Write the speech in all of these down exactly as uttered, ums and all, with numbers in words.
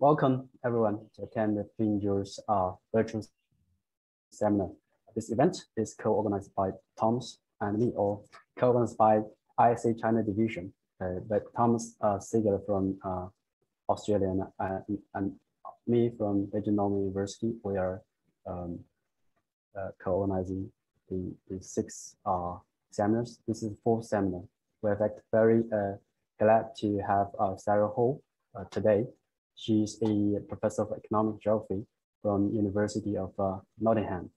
Welcome everyone to attend the FinGeo's uh, virtual seminar. This event is co-organized by Thomas and me, or co-organized by I S A China Division, uh, but Thomas uh, Segel from uh, Australia and, uh, and, and me from Beijing Normal University. We are um, uh, co-organizing the, the six uh, seminars. This is the fourth seminar. We're in fact very uh, glad to have uh, Sarah Hall uh, today. She's a professor of economic geography from University of uh, Nottingham.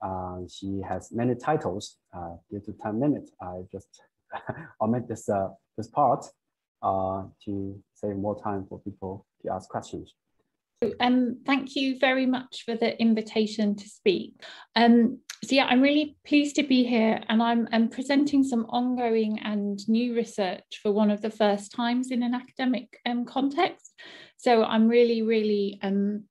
Uh, she has many titles. Uh, due to time limit, I just omit this uh, this part uh, to save more time for people to ask questions. Um, thank you very much for the invitation to speak. Um, so yeah, I'm really pleased to be here, and I'm, I'm presenting some ongoing and new research for one of the first times in an academic um, context. So I'm really, really um,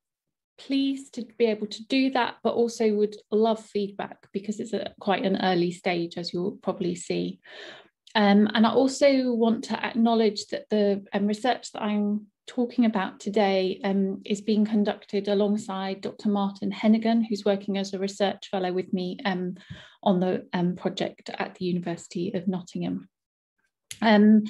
pleased to be able to do that, but also would love feedback because it's at quite an early stage, as you'll probably see. Um, and I also want to acknowledge that the um, research that I'm talking about today um, is being conducted alongside Doctor Martin Hennigan, who's working as a research fellow with me um, on the um, project at the University of Nottingham. Um,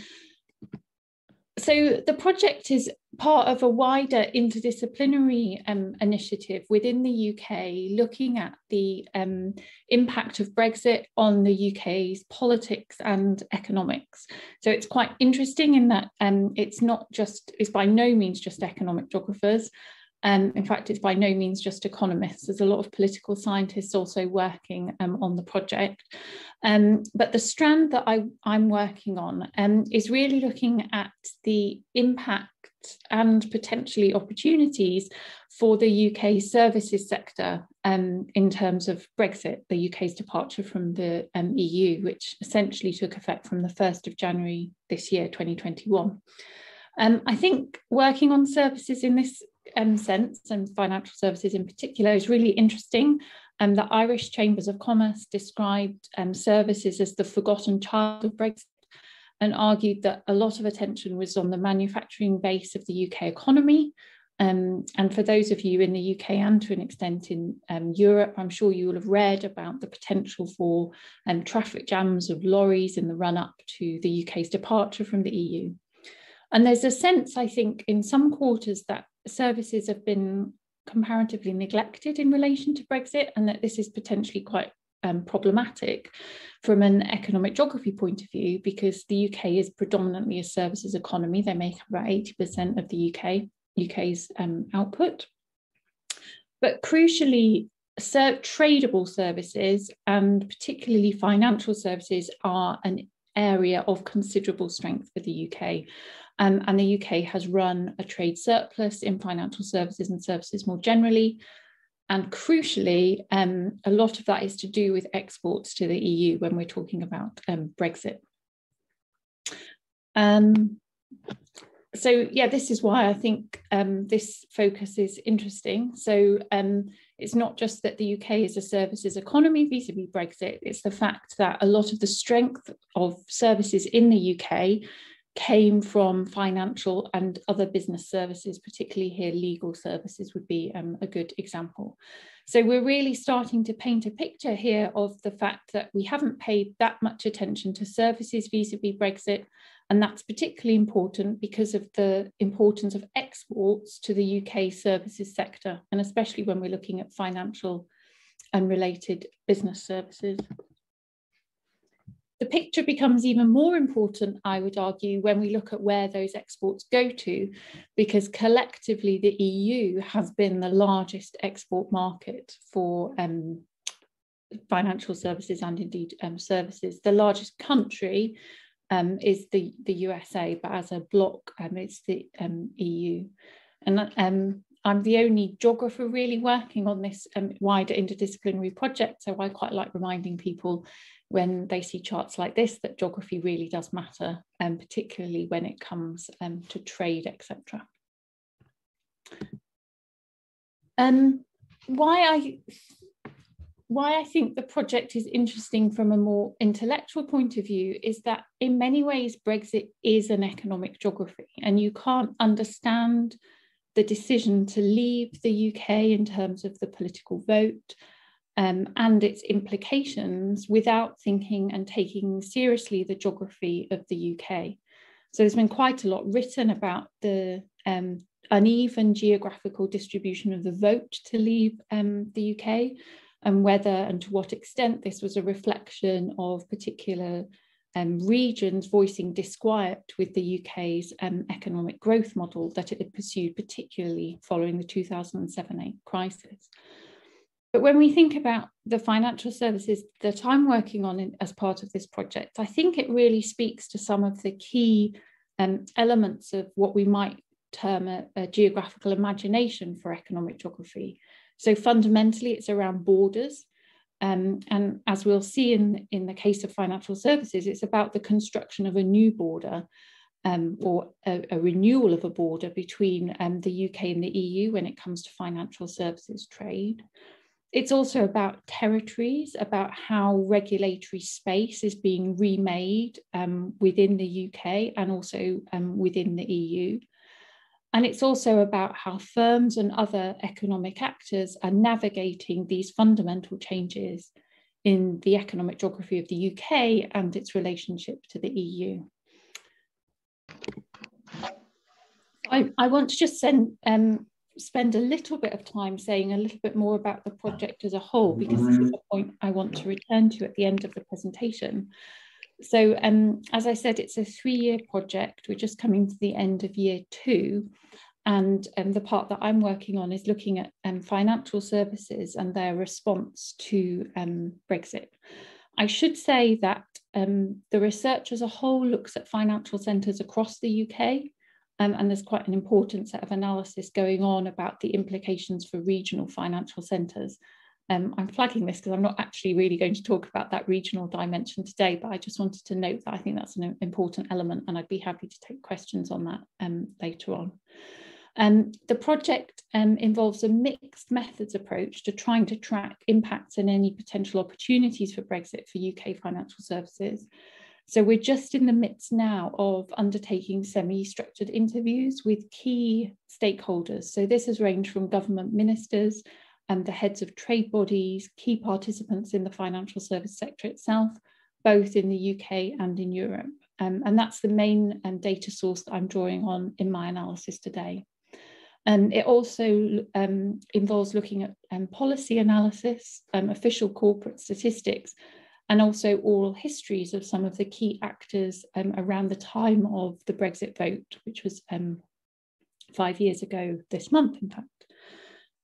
so the project is part of a wider interdisciplinary um, initiative within the U K, looking at the um, impact of Brexit on the U K's politics and economics. So it's quite interesting in that um, it's not just, it's by no means just economic geographers. Um, in fact, it's by no means just economists. There's a lot of political scientists also working um, on the project. Um, but the strand that I, I'm working on um, is really looking at the impact and potentially opportunities for the U K services sector um, in terms of Brexit, the U K's departure from the um, E U, which essentially took effect from the first of January this year, twenty twenty-one. Um, I think working on services in this Um, sense, and financial services in particular, is really interesting. Um, the Irish Chambers of Commerce described um, services as the forgotten child of Brexit, and argued that a lot of attention was on the manufacturing base of the U K economy. Um, and for those of you in the U K and to an extent in um, Europe, I'm sure you will have read about the potential for um, traffic jams of lorries in the run-up to the U K's departure from the E U. And there's a sense, I think, in some quarters that services have been comparatively neglected in relation to Brexit, and that this is potentially quite um, problematic from an economic geography point of view, because the U K is predominantly a services economy. They make about eighty percent of the U K, U K's um, output. But crucially, ser- tradable services, and particularly financial services, are an area of considerable strength for the U K. Um, and the U K has run a trade surplus in financial services and services more generally. And crucially, um, a lot of that is to do with exports to the E U when we're talking about um, Brexit. Um, so yeah, this is why I think um, this focus is interesting. So um, it's not just that the U K is a services economy vis-a-vis Brexit, it's the fact that a lot of the strength of services in the U K came from financial and other business services, particularly here legal services would be um, a good example. So we're really starting to paint a picture here of the fact that we haven't paid that much attention to services vis-a-vis Brexit, and that's particularly important because of the importance of exports to the U K services sector, and especially when we're looking at financial and related business services. The picture becomes even more important, I would argue, when we look at where those exports go to, because collectively the E U has been the largest export market for um, financial services and indeed um, services. The largest country um, is the, the U S A, but as a bloc, um, it's the um, E U. And um, I'm the only geographer really working on this um, wider interdisciplinary project, so I quite like reminding people when they see charts like this that geography really does matter, and um, particularly when it comes um, to trade, et cetera. Um, why I why I think the project is interesting from a more intellectual point of view is that in many ways Brexit is an economic geography, and you can't understand the decision to leave the U K in terms of the political vote um, and its implications without thinking and taking seriously the geography of the U K. So there's been quite a lot written about the um, uneven geographical distribution of the vote to leave um, the U K, and whether and to what extent this was a reflection of particular Um, regions voicing disquiet with the U K's um, economic growth model that it had pursued, particularly following the two thousand seven eight crisis. But when we think about the financial services that I'm working on in, as part of this project, I think it really speaks to some of the key um, elements of what we might term a, a geographical imagination for economic geography. So fundamentally, it's around borders. Um, and as we'll see in, in the case of financial services, it's about the construction of a new border um, or a, a renewal of a border between um, the U K and the E U when it comes to financial services trade. It's also about territories, about how regulatory space is being remade um, within the U K and also um, within the E U. And it's also about how firms and other economic actors are navigating these fundamental changes in the economic geography of the U K and its relationship to the E U. I, I want to just send, um, spend a little bit of time saying a little bit more about the project as a whole, because this is the point I want to return to at the end of the presentation. So um, as I said, it's a three-year project. We're just coming to the end of year two. And um, the part that I'm working on is looking at um, financial services and their response to um, Brexit. I should say that um, the research as a whole looks at financial centres across the U K. Um, and there's quite an important set of analysis going on about the implications for regional financial centres. Um, I'm flagging this because I'm not actually really going to talk about that regional dimension today, but I just wanted to note that I think that's an important element, and I'd be happy to take questions on that um, later on. Um, the project um, involves a mixed methods approach to trying to track impacts and any potential opportunities for Brexit for U K financial services. So we're just in the midst now of undertaking semi-structured interviews with key stakeholders. So this has ranged from government ministers and the heads of trade bodies, key participants in the financial service sector itself, both in the U K and in Europe. Um, and that's the main um, data source that I'm drawing on in my analysis today. Um, it also um, involves looking at um, policy analysis, um, official corporate statistics, and also oral histories of some of the key actors um, around the time of the Brexit vote, which was um, five years ago this month, in fact.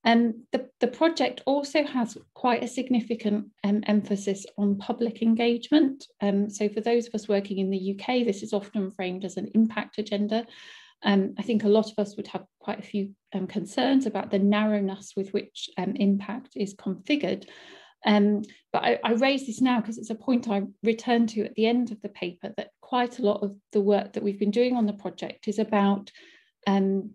Um, the, the project also has quite a significant um, emphasis on public engagement. Um, so for those of us working in the U K, this is often framed as an impact agenda. Um, I think a lot of us would have quite a few um, concerns about the narrowness with which um, impact is configured. Um, but I, I raise this now because it's a point I return to at the end of the paper, that quite a lot of the work that we've been doing on the project is about um,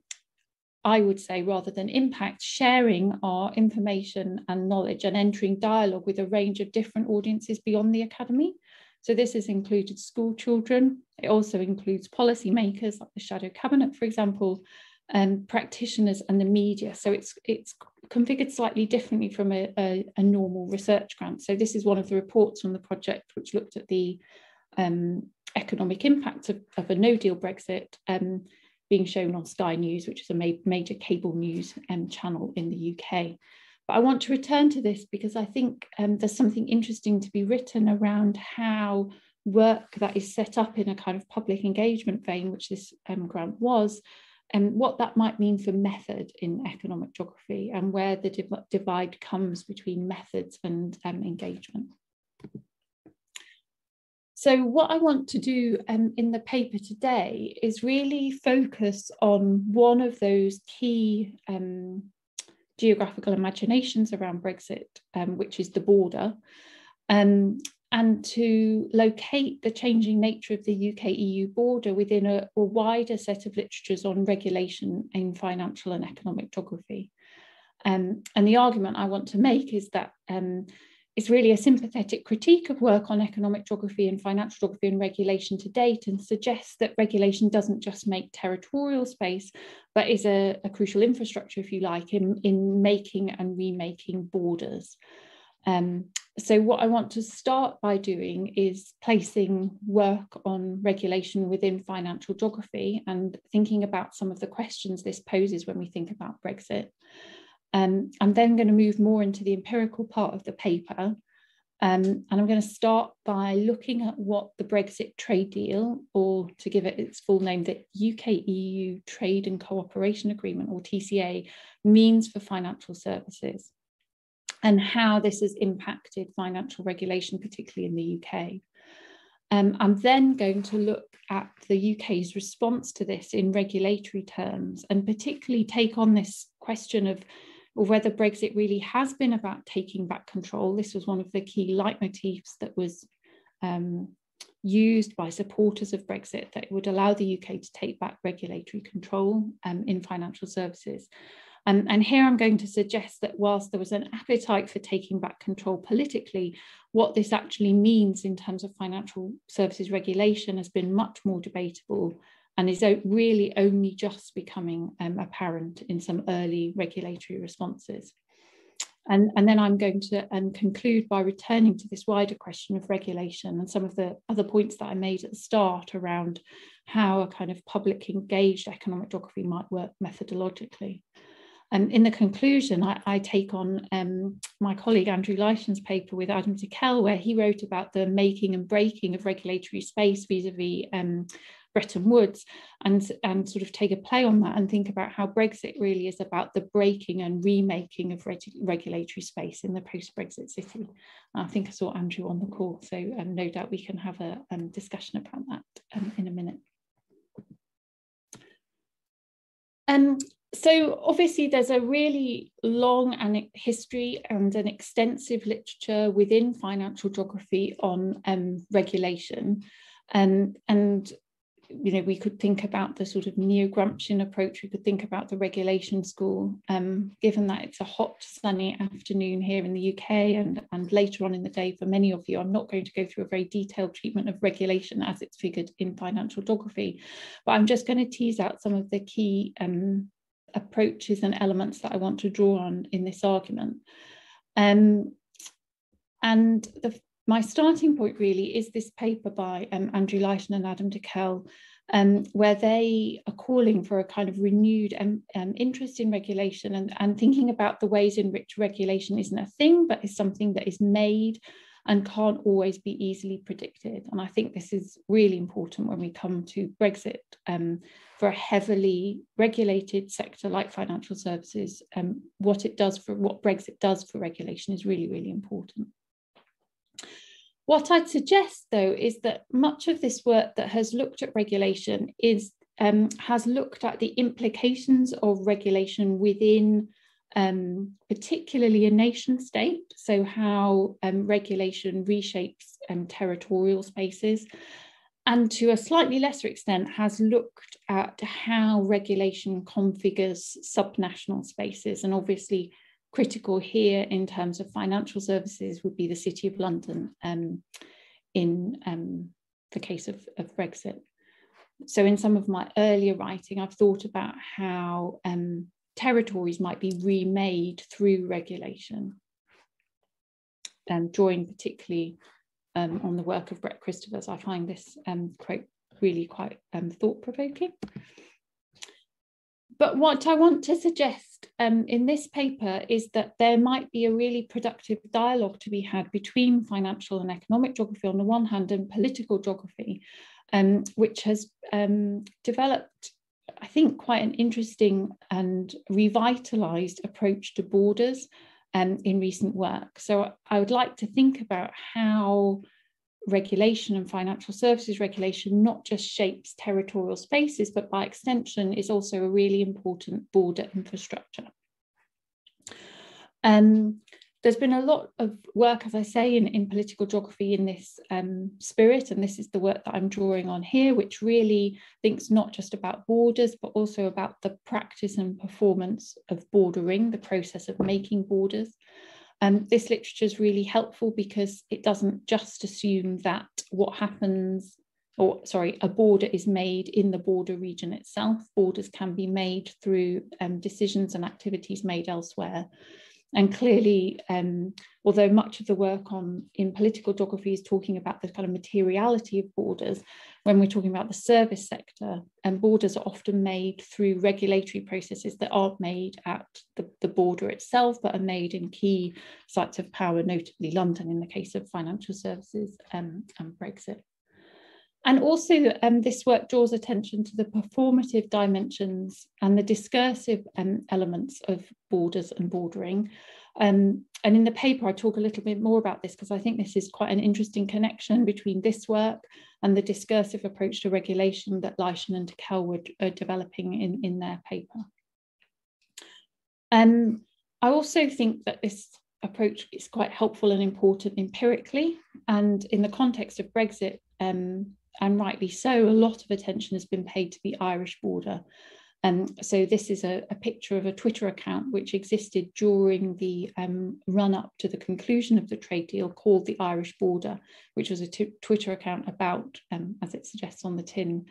I would say, rather than impact, sharing our information and knowledge and entering dialogue with a range of different audiences beyond the academy. So this has included school children. It also includes policymakers like the Shadow Cabinet, for example, and practitioners and the media. So it's, it's configured slightly differently from a, a, a normal research grant. So this is one of the reports from the project which looked at the um, economic impact of, of a no-deal Brexit, Um, being shown on Sky News, which is a ma major cable news um, channel in the U K. But I want to return to this because I think um, there's something interesting to be written around how work that is set up in a kind of public engagement vein, which this um, grant was, and what that might mean for method in economic geography and where the div divide comes between methods and um, engagement. So what I want to do um, in the paper today is really focus on one of those key um, geographical imaginations around Brexit, um, which is the border, um, and to locate the changing nature of the U K E U border within a, a wider set of literatures on regulation in financial and economic geography. Um, and the argument I want to make is that um, is really a sympathetic critique of work on economic geography and financial geography and regulation to date, and suggests that regulation doesn't just make territorial space, but is a, a crucial infrastructure, if you like, in, in making and remaking borders. Um, so what I want to start by doing is placing work on regulation within financial geography and thinking about some of the questions this poses when we think about Brexit. Um, I'm then going to move more into the empirical part of the paper, um, and I'm going to start by looking at what the Brexit trade deal, or to give it its full name, the U K E U Trade and Cooperation Agreement, or T C A, means for financial services, and how this has impacted financial regulation, particularly in the U K. Um, I'm then going to look at the U K's response to this in regulatory terms, and particularly take on this question of or whether Brexit really has been about taking back control. This was one of the key leitmotifs that was um, used by supporters of Brexit, that it would allow the U K to take back regulatory control um, in financial services. Um, and here I'm going to suggest that whilst there was an appetite for taking back control politically, what this actually means in terms of financial services regulation has been much more debatable, and is really only just becoming um, apparent in some early regulatory responses. And, and then I'm going to um, conclude by returning to this wider question of regulation and some of the other points that I made at the start around how a kind of public engaged economic geography might work methodologically. And um, in the conclusion, I, I take on um, my colleague Andrew Leyshon's paper with Adam Tickell, where he wrote about the making and breaking of regulatory space vis-a-vis um, Bretton Woods, and, and sort of take a play on that and think about how Brexit really is about the breaking and remaking of reg regulatory space in the post-Brexit city. I think I saw Andrew on the call, so um, no doubt we can have a um, discussion about that um, in a minute. Um, so obviously there's a really long an history and an extensive literature within financial geography on um, regulation, um, and you know, we could think about the sort of neo-Gramscian approach, we could think about the regulation school, um, given that it's a hot, sunny afternoon here in the U K and, and later on in the day for many of you, I'm not going to go through a very detailed treatment of regulation as it's figured in financial geography, but I'm just going to tease out some of the key um, approaches and elements that I want to draw on in this argument. Um, and the My starting point really is this paper by um, Andrew Leyshon and Adam Tickell, um, where they are calling for a kind of renewed um, um, interest in regulation and, and thinking about the ways in which regulation isn't a thing, but is something that is made and can't always be easily predicted. And I think this is really important when we come to Brexit um, for a heavily regulated sector like financial services. Um, what it does for what Brexit does for regulation is really, really important. What I'd suggest, though, is that much of this work that has looked at regulation is um, has looked at the implications of regulation within um, particularly a nation state, so how um, regulation reshapes um, territorial spaces, and to a slightly lesser extent has looked at how regulation configures subnational spaces, and obviously critical here in terms of financial services would be the City of London um, in um, the case of, of Brexit. So in some of my earlier writing, I've thought about how um, territories might be remade through regulation, um, drawing particularly um, on the work of Brett Christopher. So I find this um, quite, really quite um, thought-provoking. But what I want to suggest um, in this paper is that there might be a really productive dialogue to be had between financial and economic geography on the one hand and political geography, um, which has um, developed, I think, quite an interesting and revitalized approach to borders um, in recent work. So I would like to think about how regulation and financial services regulation not just shapes territorial spaces, but by extension is also a really important border infrastructure. Um, there's been a lot of work, as I say, in, in political geography in this um, spirit, and this is the work that I'm drawing on here, which really thinks not just about borders, but also about the practice and performance of bordering, the process of making borders. Um, this literature is really helpful because it doesn't just assume that what happens, or sorry, a border is made in the border region itself. Borders can be made through um, decisions and activities made elsewhere. And clearly, um, although much of the work on in political geography is talking about the kind of materiality of borders, when we're talking about the service sector, and borders are often made through regulatory processes that aren't made at the, the border itself, but are made in key sites of power, notably London in the case of financial services um, and Brexit. And also um, this work draws attention to the performative dimensions and the discursive um, elements of borders and bordering. Um, and in the paper, I talk a little bit more about this because I think this is quite an interesting connection between this work and the discursive approach to regulation that Leyshon and Tickell were are developing in, in their paper. Um, I also think that this approach is quite helpful and important empirically. And in the context of Brexit, um, and rightly so, a lot of attention has been paid to the Irish border. Um, so this is a, a picture of a Twitter account which existed during the um, run-up to the conclusion of the trade deal called the Irish Border, which was a Twitter account about, um, as it suggests on the tin,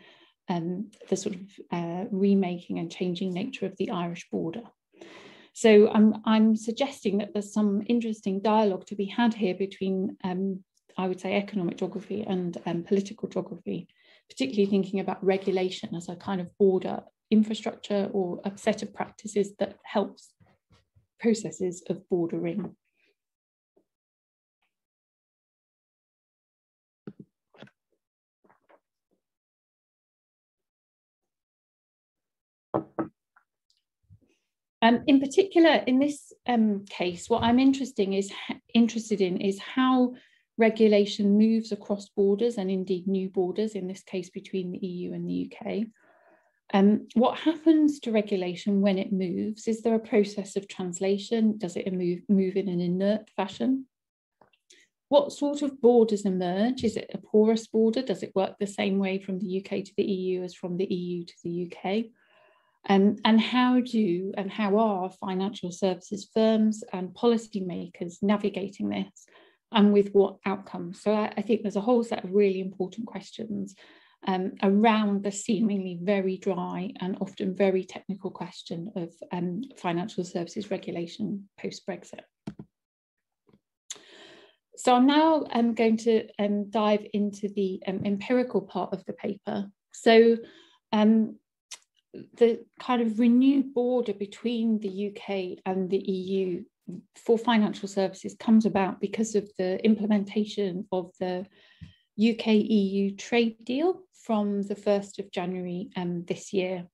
um, the sort of uh, remaking and changing nature of the Irish border. So I'm, I'm suggesting that there's some interesting dialogue to be had here between um, I would say economic geography and um, political geography, particularly thinking about regulation as a kind of border infrastructure or a set of practices that helps processes of bordering. Um, in particular, in this um, case, what I'm interesting is, interested in is how regulation moves across borders and indeed new borders, in this case between the E U and the U K. Um, what happens to regulation when it moves? Is there a process of translation? Does it move, move in an inert fashion? What sort of borders emerge? Is it a porous border? Does it work the same way from the U K to the E U as from the E U to the U K? Um, and how do and how are financial services firms and policymakers navigating this? And with what outcomes? So I, I think there's a whole set of really important questions um, around the seemingly very dry and often very technical question of um, financial services regulation post-Brexit. So I'm now um, going to um, dive into the um, empirical part of the paper. So um, the kind of renewed border between the U K and the E U for financial services comes about because of the implementation of the U K E U trade deal from the first of January um, this year.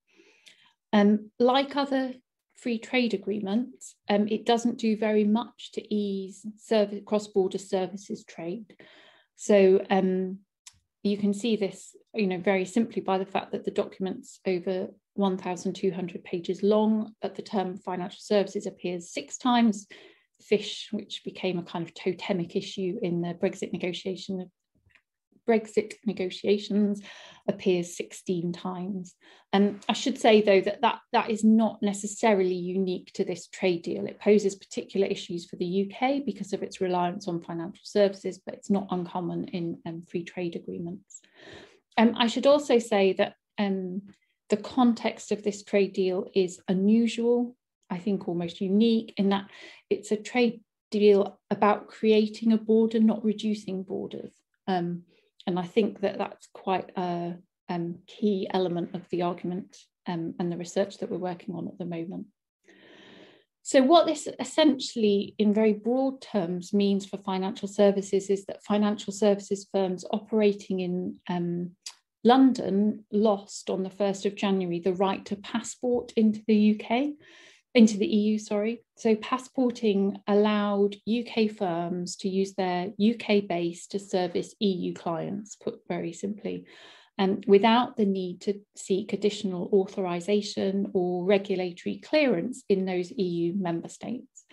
Um, like other free trade agreements, um, it doesn't do very much to ease service, cross-border services trade. So um, you can see this, you know, very simply by the fact that the document's over one thousand two hundred pages long, but the term financial services appears six times. Fish, which became a kind of totemic issue in the Brexit negotiation, Brexit negotiations, appears sixteen times. And um, I should say, though, that, that that is not necessarily unique to this trade deal. It poses particular issues for the U K because of its reliance on financial services, but it's not uncommon in um, free trade agreements. Um, I should also say that um, the context of this trade deal is unusual, I think almost unique, in that it's a trade deal about creating a border, not reducing borders. Um, and I think that that's quite a um, key element of the argument um, and the research that we're working on at the moment. So what this essentially, in very broad terms, means for financial services is that financial services firms operating in um, London lost on the first of January the right to passport into the U K, into the E U, sorry. So passporting allowed U K firms to use their U K base to service E U clients, put very simply, and without the need to seek additional authorization or regulatory clearance in those E U member states.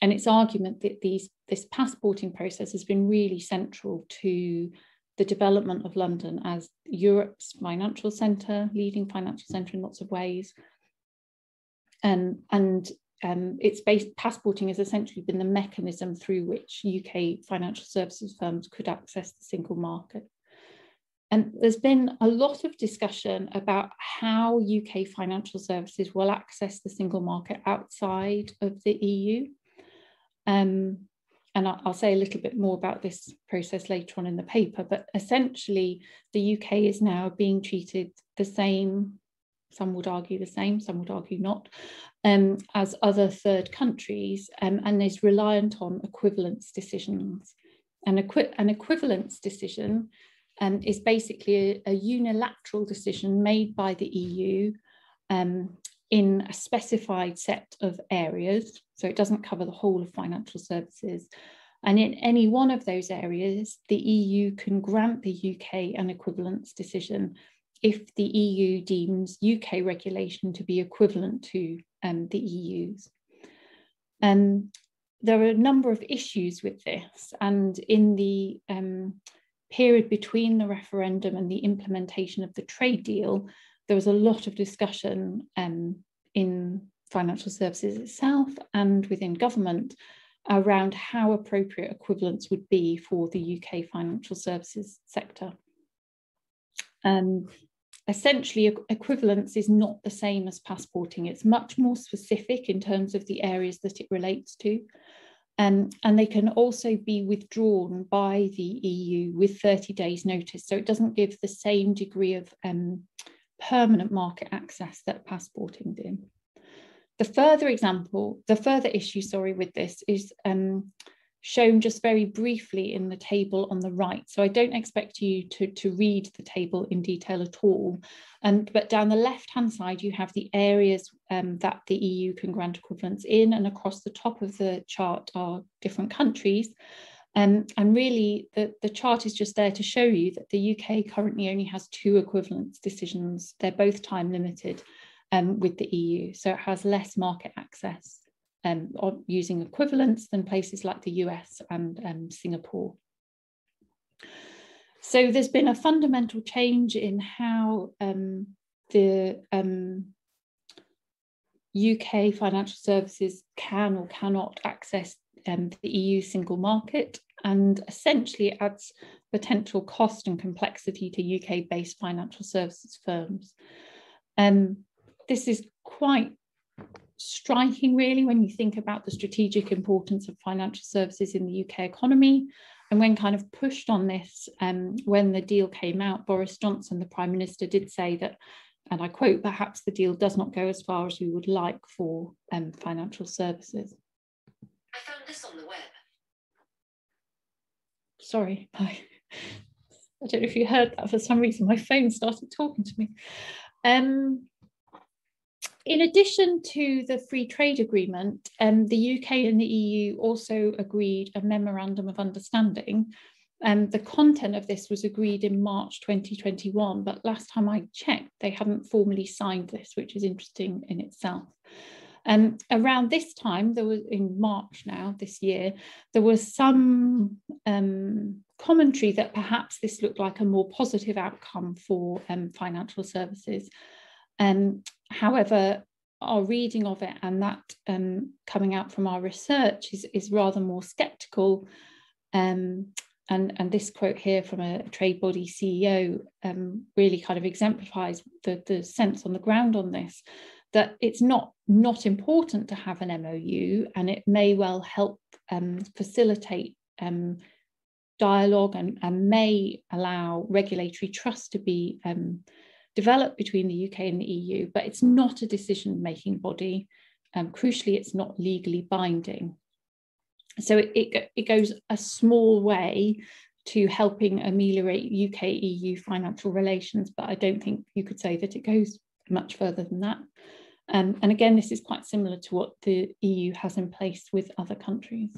And it's argument that these, this passporting process has been really central to the development of London as Europe's financial centre, leading financial centre in lots of ways. Um, and um, it's based, passporting has essentially been the mechanism through which U K financial services firms could access the single market. And there's been a lot of discussion about how U K financial services will access the single market outside of the E U. Um, and I'll say a little bit more about this process later on in the paper, but essentially the U K is now being treated the same, some would argue the same, some would argue not, um, as other third countries, um, and is reliant on equivalence decisions. An, equi an equivalence decision um, is basically a, a unilateral decision made by the E U um, in a specified set of areas, so it doesn't cover the whole of financial services. And in any one of those areas, the E U can grant the U K an equivalence decision if the E U deems U K regulation to be equivalent to um, the E U's. Um, there are a number of issues with this, and in the um, period between the referendum and the implementation of the trade deal, there was a lot of discussion um, in financial services itself and within government around how appropriate equivalence would be for the U K financial services sector. Um, essentially, equivalence is not the same as passporting. It's much more specific in terms of the areas that it relates to. Um, and they can also be withdrawn by the E U with thirty days notice. So it doesn't give the same degree of um, permanent market access that passporting did. The further example, the further issue, sorry, with this is um, shown just very briefly in the table on the right. So I don't expect you to, to read the table in detail at all. Um, but down the left-hand side, you have the areas um, that the E U can grant equivalence in, and across the top of the chart are different countries. Um, and really, the, the chart is just there to show you that the U K currently only has two equivalence decisions. They're both time limited um, with the E U, so it has less market access um, on using equivalence than places like the U S and um, Singapore. So there's been a fundamental change in how um, the um, U K financial services can or cannot access Um, the E U single market, and essentially adds potential cost and complexity to U K-based financial services firms. Um, this is quite striking, really, when you think about the strategic importance of financial services in the U K economy. And when kind of pushed on this, um, when the deal came out, Boris Johnson, the Prime Minister, did say that, and I quote, "Perhaps the deal does not go as far as we would like for um, financial services." I found this on the web. Sorry, I, I don't know if you heard that. For some reason, my phone started talking to me. Um, in addition to the free trade agreement, um, the U K and the E U also agreed a memorandum of understanding. Um, the content of this was agreed in March twenty twenty-one, but last time I checked, they hadn't formally signed this, which is interesting in itself. Um, around this time, there was in March now this year, there was some um, commentary that perhaps this looked like a more positive outcome for um, financial services. Um, however, our reading of it and that um, coming out from our research is, is rather more sceptical. Um, and, and this quote here from a trade body C E O um, really kind of exemplifies the, the sense on the ground on this, that it's not not important to have an M O U, and it may well help um, facilitate um, dialogue and, and may allow regulatory trust to be um, developed between the U K and the E U, but it's not a decision-making body. Um, crucially, it's not legally binding. So it, it, it goes a small way to helping ameliorate U K-E U financial relations, but I don't think you could say that it goes much further than that. Um, and again, this is quite similar to what the E U has in place with other countries.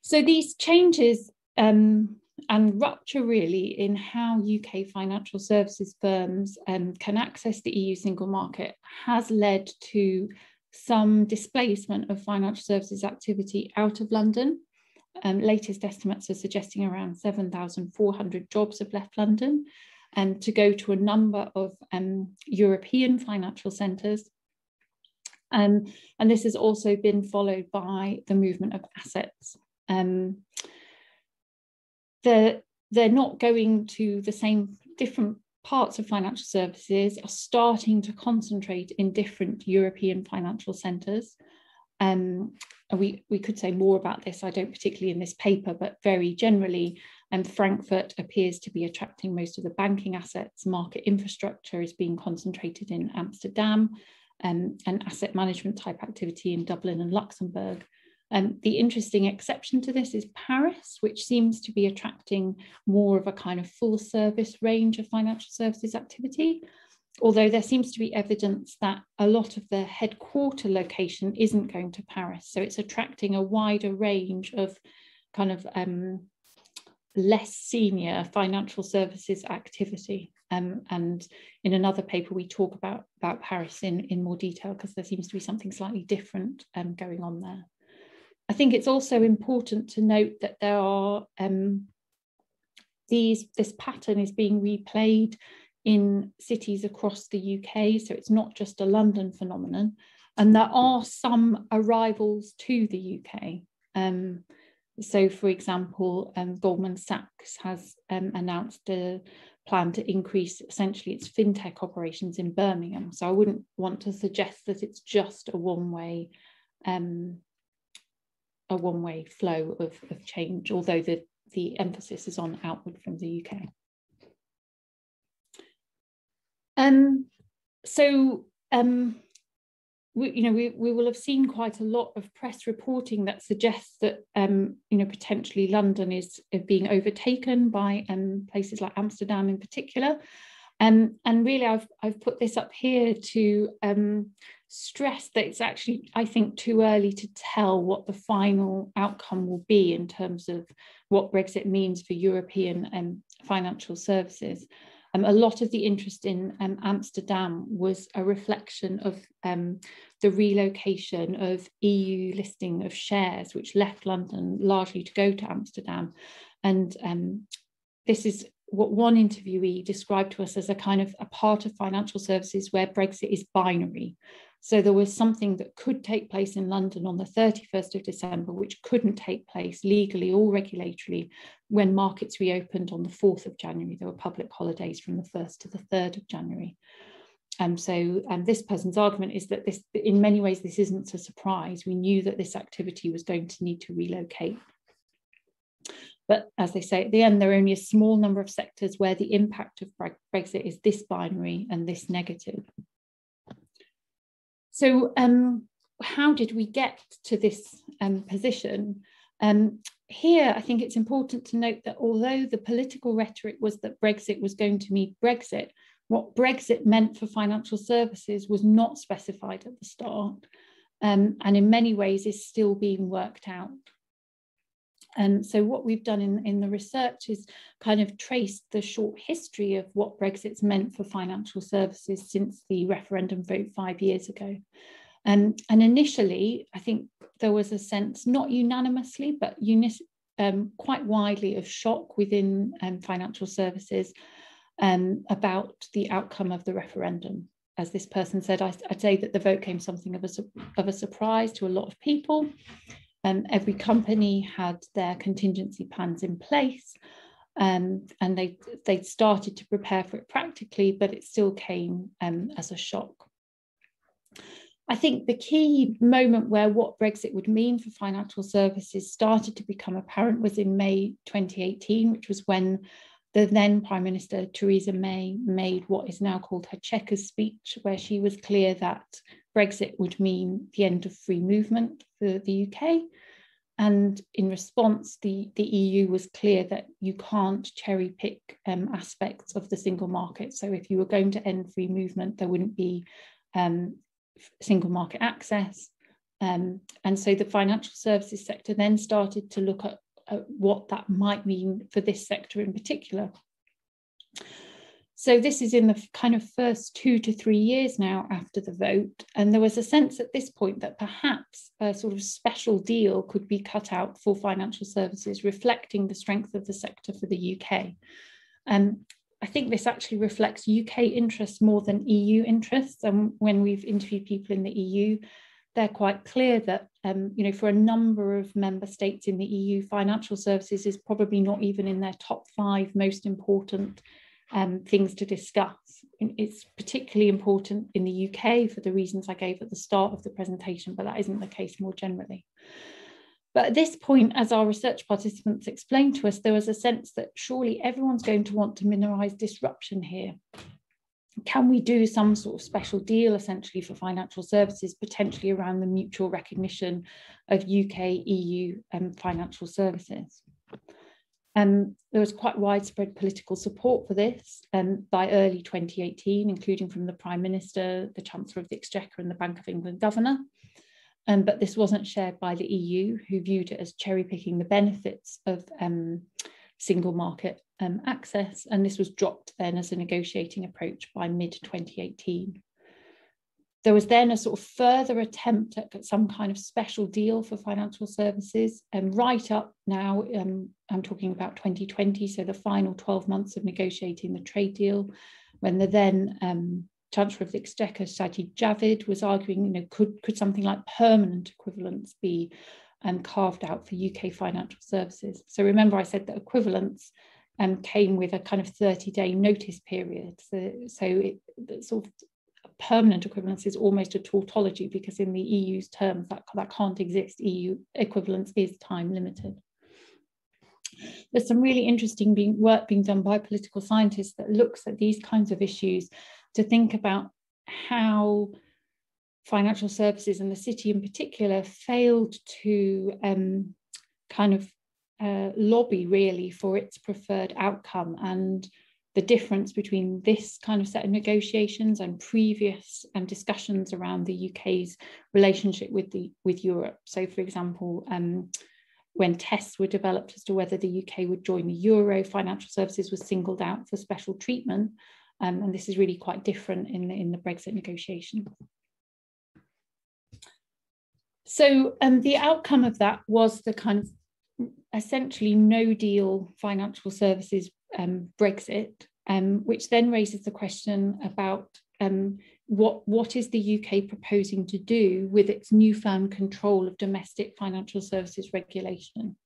So these changes um, and rupture really in how U K financial services firms um, can access the E U single market has led to some displacement of financial services activity out of London. Um, latest estimates are suggesting around seven thousand four hundred jobs have left London, and to go to a number of um, European financial centres. Um, and this has also been followed by the movement of assets. Um, the, they're not going to the same, different parts of financial services are starting to concentrate in different European financial centres. Um, we, we could say more about this, I don't particularly in this paper, but very generally, um, Frankfurt appears to be attracting most of the banking assets, market infrastructure is being concentrated in Amsterdam, um, and asset management type activity in Dublin and Luxembourg. Um, the interesting exception to this is Paris, which seems to be attracting more of a kind of full service range of financial services activity. Although there seems to be evidence that a lot of the headquarter location isn't going to Paris. So it's attracting a wider range of kind of um, less senior financial services activity. Um, and in another paper, we talk about, about Paris in, in more detail because there seems to be something slightly different um, going on there. I think it's also important to note that there are um, these, this pattern is being replayed in cities across the U K, so it's not just a London phenomenon, and there are some arrivals to the U K. Um, so, for example, um, Goldman Sachs has um, announced a plan to increase essentially its fintech operations in Birmingham. So I wouldn't want to suggest that it's just a one-way um, a one-way flow of, of change, although the, the emphasis is on outward from the U K. Um, so, um, we, you know, we, we will have seen quite a lot of press reporting that suggests that, um, you know, potentially London is being overtaken by um, places like Amsterdam in particular. Um, and really, I've, I've put this up here to um, stress that it's actually, I think, too early to tell what the final outcome will be in terms of what Brexit means for European um, financial services. Um, a lot of the interest in um, Amsterdam was a reflection of um, the relocation of E U listing of shares, which left London largely to go to Amsterdam. And um, this is what one interviewee described to us as a kind of a part of financial services where Brexit is binary. So there was something that could take place in London on the thirty-first of December, which couldn't take place legally or regulatorily when markets reopened on the fourth of January. There were public holidays from the first to the third of January. Um, so um, this person's argument is that this, in many ways, this isn't a surprise. We knew that this activity was going to need to relocate. But as they say at the end, there are only a small number of sectors where the impact of Brexit is this binary and this negative. So um, how did we get to this um, position? Um, here, I think it's important to note that although the political rhetoric was that Brexit was going to mean Brexit, what Brexit meant for financial services was not specified at the start, um, and in many ways is still being worked out. And so what we've done in, in the research is kind of traced the short history of what Brexit's meant for financial services since the referendum vote five years ago. Um, and initially, I think there was a sense, not unanimously, but unis um, quite widely of shock within um, financial services um, about the outcome of the referendum. As this person said, I, I'd say that the vote came something of a, of a surprise to a lot of people. Um, every company had their contingency plans in place, um, and they they started to prepare for it practically, but it still came um, as a shock. I think the key moment where what Brexit would mean for financial services started to become apparent was in May twenty eighteen, which was when the then Prime Minister Theresa May made what is now called her Chequers speech, where she was clear that Brexit would mean the end of free movement for the U K. And in response, the, the E U was clear that you can't cherry pick um, aspects of the single market. So if you were going to end free movement, there wouldn't be um, single market access. Um, and so the financial services sector then started to look at, at what that might mean for this sector in particular. So this is in the kind of first two to three years now after the vote. And there was a sense at this point that perhaps a sort of special deal could be cut out for financial services, reflecting the strength of the sector for the U K. Um, I think this actually reflects U K interests more than E U interests. And when we've interviewed people in the E U, they're quite clear that, um, you know, for a number of member states in the E U, financial services is probably not even in their top five most important um, things to discuss. It's particularly important in the U K for the reasons I gave at the start of the presentation, but that isn't the case more generally. But at this point, as our research participants explained to us, there was a sense that surely everyone's going to want to minimise disruption here. Can we do some sort of special deal essentially for financial services, potentially around the mutual recognition of U K E U um, financial services? Um, there was quite widespread political support for this um, by early twenty eighteen, including from the Prime Minister, the Chancellor of the Exchequer and the Bank of England Governor. Um, but this wasn't shared by the E U, who viewed it as cherry-picking the benefits of um, single market um, access, and this was dropped then as a negotiating approach by mid twenty eighteen. There was then a sort of further attempt at some kind of special deal for financial services, and right up now, um, I'm talking about twenty twenty, so the final twelve months of negotiating the trade deal, when the then um, Chancellor of the Exchequer, Sajid Javid, was arguing, you know, could, could something like permanent equivalence be um, carved out for U K financial services? So remember I said that equivalence um, came with a kind of thirty day notice period. So, so it, sort of permanent equivalence is almost a tautology, because in the E U's terms that, that can't exist. E U equivalence is time limited. There's some really interesting being, work being done by political scientists that looks at these kinds of issues to think about how financial services and the city in particular failed to um, kind of uh, lobby really for its preferred outcome, and the difference between this kind of set of negotiations and previous um, discussions around the U K's relationship with, the, with Europe. So for example, um, when tests were developed as to whether the U K would join the euro, financial services was singled out for special treatment. Um, and this is really quite different in the, in the Brexit negotiation. So um, the outcome of that was the kind of essentially no deal financial services um, Brexit, um, which then raises the question about um, what, what is the U K proposing to do with its newfound control of domestic financial services regulation?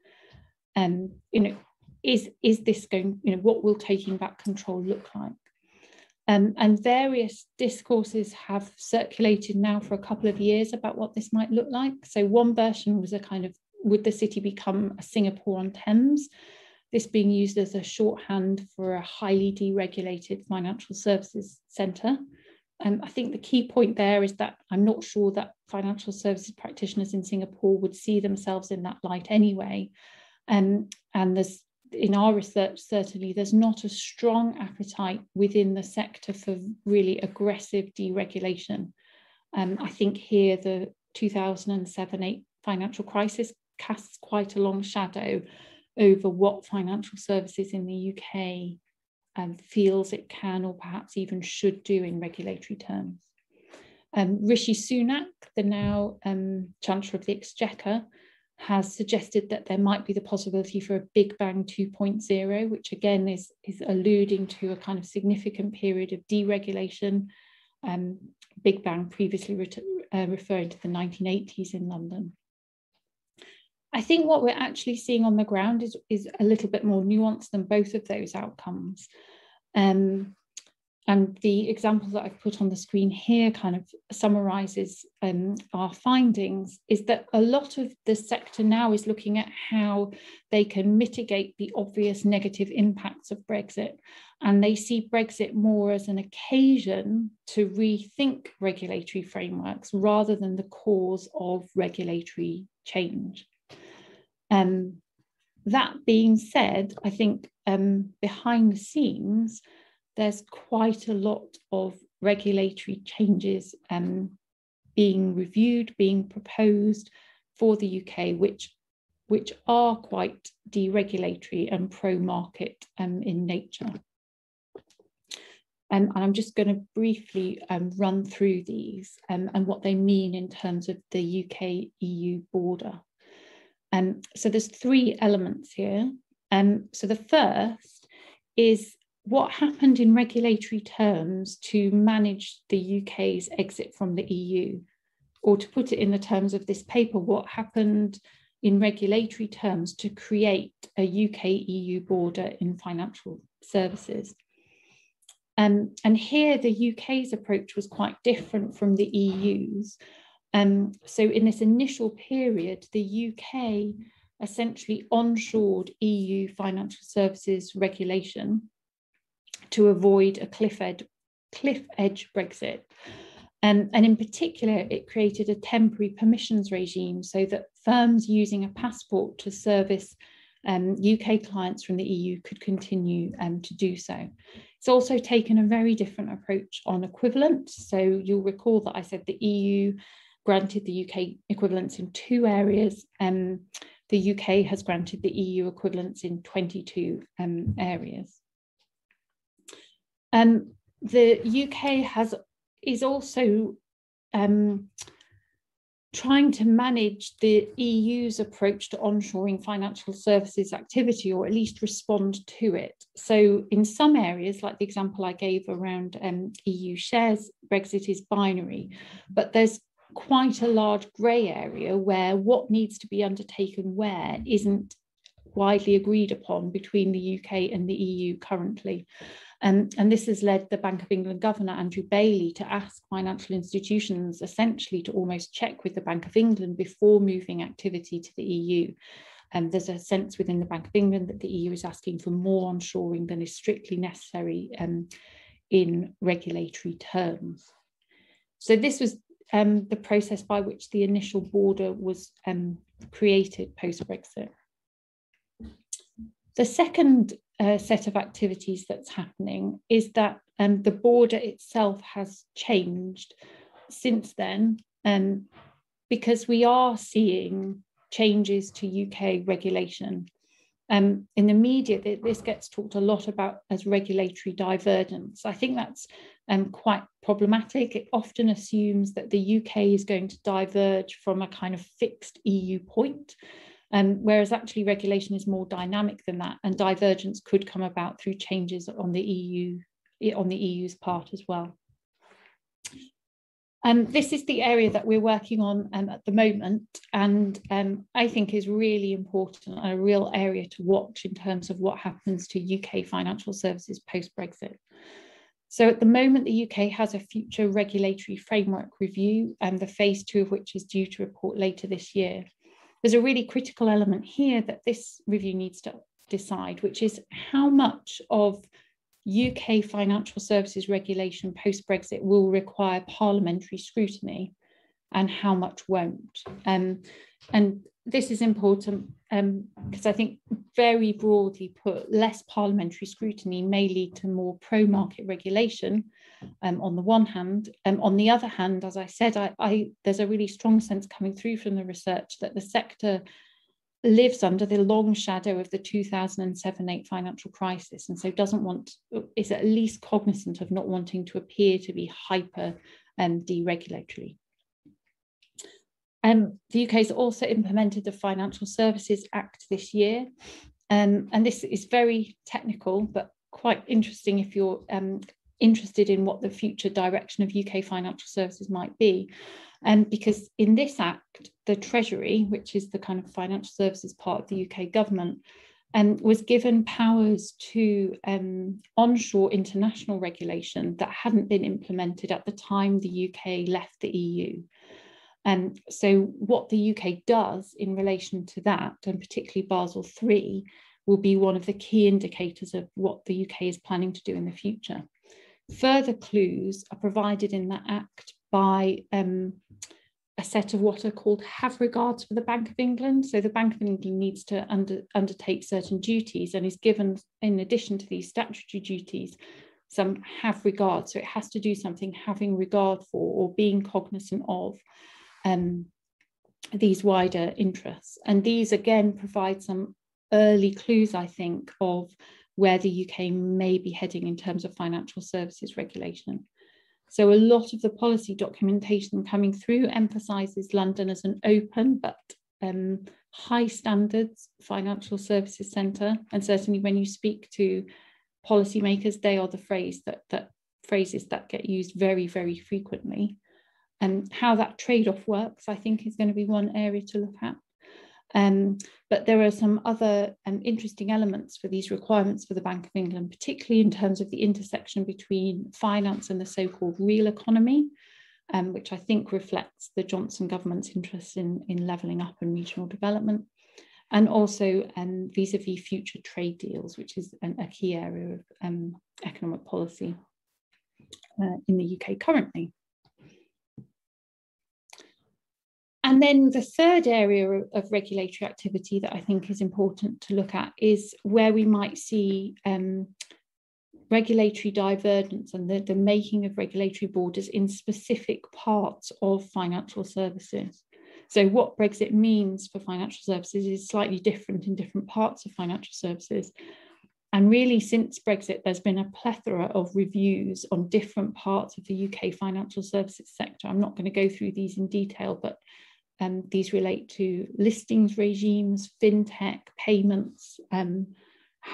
Um, you know, is, is this going, you know, what will taking back control look like? Um, and various discourses have circulated now for a couple of years about what this might look like. So one version was a kind of, would the city become a Singapore on Thames? This being used as a shorthand for a highly deregulated financial services centre. Um, I think the key point there is that I'm not sure that financial services practitioners in Singapore would see themselves in that light anyway. Um, and there's in our research, certainly, there's not a strong appetite within the sector for really aggressive deregulation. Um, I think here the two thousand seven eight financial crisis casts quite a long shadow over what financial services in the U K um, feels it can or perhaps even should do in regulatory terms. Um, Rishi Sunak, the now um, Chancellor of the Exchequer, has suggested that there might be the possibility for a Big Bang two point oh, which again is, is alluding to a kind of significant period of deregulation. Um, Big Bang previously re uh, referring to the nineteen eighties in London. I think what we're actually seeing on the ground is, is a little bit more nuanced than both of those outcomes. Um, and the example that I've put on the screen here kind of summarises um, our findings, is that a lot of the sector now is looking at how they can mitigate the obvious negative impacts of Brexit. And they see Brexit more as an occasion to rethink regulatory frameworks rather than the cause of regulatory change. Um, that being said, I think um, behind the scenes, there's quite a lot of regulatory changes um, being reviewed, being proposed for the U K, which, which are quite deregulatory and pro-market um, in nature. Um, and I'm just going to briefly um, run through these um, and what they mean in terms of the U K E U border. Um, so there's three elements here. Um, so the first is what happened in regulatory terms to manage the U K's exit from the E U? Or to put it in the terms of this paper, what happened in regulatory terms to create a U K E U border in financial services? Um, and here the U K's approach was quite different from the E U's. Um, so in this initial period, the U K essentially onshored E U financial services regulation to avoid a cliff edge, cliff edge Brexit. Um, and in particular, it created a temporary permissions regime so that firms using a passport to service um, U K clients from the E U could continue um, to do so. It's also taken a very different approach on equivalence. So you'll recall that I said the E U granted the U K equivalence in two areas. Um, the U K has granted the E U equivalence in twenty-two um, areas. Um, the U K has is also um, trying to manage the E U's approach to onshoring financial services activity, or at least respond to it. So in some areas, like the example I gave around um, E U shares, Brexit is binary, but there's quite a large grey area where what needs to be undertaken where isn't widely agreed upon between the U K and the E U currently. Um, and this has led the Bank of England Governor, Andrew Bailey, to ask financial institutions essentially to almost check with the Bank of England before moving activity to the E U. Um, there's a sense within the Bank of England that the E U is asking for more onshoring than is strictly necessary um, in regulatory terms. So this was um, the process by which the initial border was um, created post-Brexit. The second uh, set of activities that's happening is that um, the border itself has changed since then, um, because we are seeing changes to U K regulation. Um, in the media, th this gets talked a lot about as regulatory divergence. I think that's um, quite problematic. It often assumes that the U K is going to diverge from a kind of fixed E U point. Um, whereas actually regulation is more dynamic than that, and divergence could come about through changes on the E U, on the E U's part as well. Um, this is the area that we're working on um, at the moment, and um, I think is really important and a real area to watch in terms of what happens to U K financial services post-Brexit. So at the moment, the U K has a future regulatory framework review, and the phase two of which is due to report later this year. There's a really critical element here that this review needs to decide, which is how much of U K financial services regulation post-Brexit will require parliamentary scrutiny and how much won't. Um, and this is important um, because I think, very broadly put, less parliamentary scrutiny may lead to more pro-market regulation um, on the one hand. Um, on the other hand, as I said, I, I, there's a really strong sense coming through from the research that the sector lives under the long shadow of the two thousand seven eight financial crisis, and so doesn't want, is at least cognizant of not wanting to appear to be hyper um, deregulatory. Um, the U K has also implemented the Financial Services Act this year, um, and this is very technical but quite interesting if you're um, interested in what the future direction of U K financial services might be, um, because in this act the Treasury, which is the kind of financial services part of the U K government, um, was given powers to um, onshore international regulation that hadn't been implemented at the time the U K left the E U. Um, so what the U K does in relation to that, and particularly Basel three, will be one of the key indicators of what the U K is planning to do in the future. Further clues are provided in that act by um, a set of what are called have regards for the Bank of England. So the Bank of England needs to under, undertake certain duties and is given, in addition to these statutory duties, some have regard. So it has to do something having regard for or being cognizant of Um, these wider interests. And these again provide some early clues, I think, of where the U K may be heading in terms of financial services regulation. So a lot of the policy documentation coming through emphasises London as an open but um, high standards financial services centre. And certainly when you speak to policymakers, they are the phrase that that phrases that get used very, very frequently. And how that trade-off works, I think, is going to be one area to look at. Um, but there are some other um, interesting elements for these requirements for the Bank of England, particularly in terms of the intersection between finance and the so-called real economy, um, which I think reflects the Johnson government's interest in, in levelling up and regional development, and also um, vis-a-vis future trade deals, which is an, a key area of um, economic policy uh, in the U K currently. And then the third area of regulatory activity that I think is important to look at is where we might see um, regulatory divergence and the, the making of regulatory borders in specific parts of financial services. So what Brexit means for financial services is slightly different in different parts of financial services. And really, since Brexit, there's been a plethora of reviews on different parts of the U K financial services sector. I'm not going to go through these in detail, but Um, these relate to listings regimes, fintech, payments, um,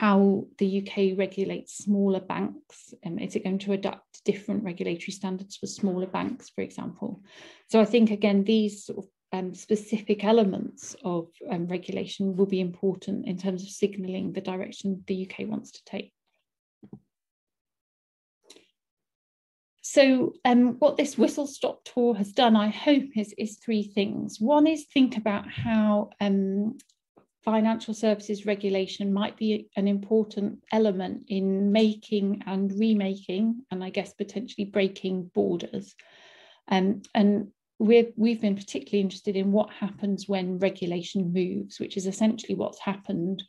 how the U K regulates smaller banks. Um, is it going to adopt different regulatory standards for smaller banks, for example? So I think, again, these sort of, um, specific elements of um, regulation will be important in terms of signalling the direction the U K wants to take. So um, what this whistle-stop tour has done, I hope, is, is three things. One is think about how um, financial services regulation might be an important element in making and remaking, and I guess potentially breaking borders. Um, and we're, we've been particularly interested in what happens when regulation moves, which is essentially what's happened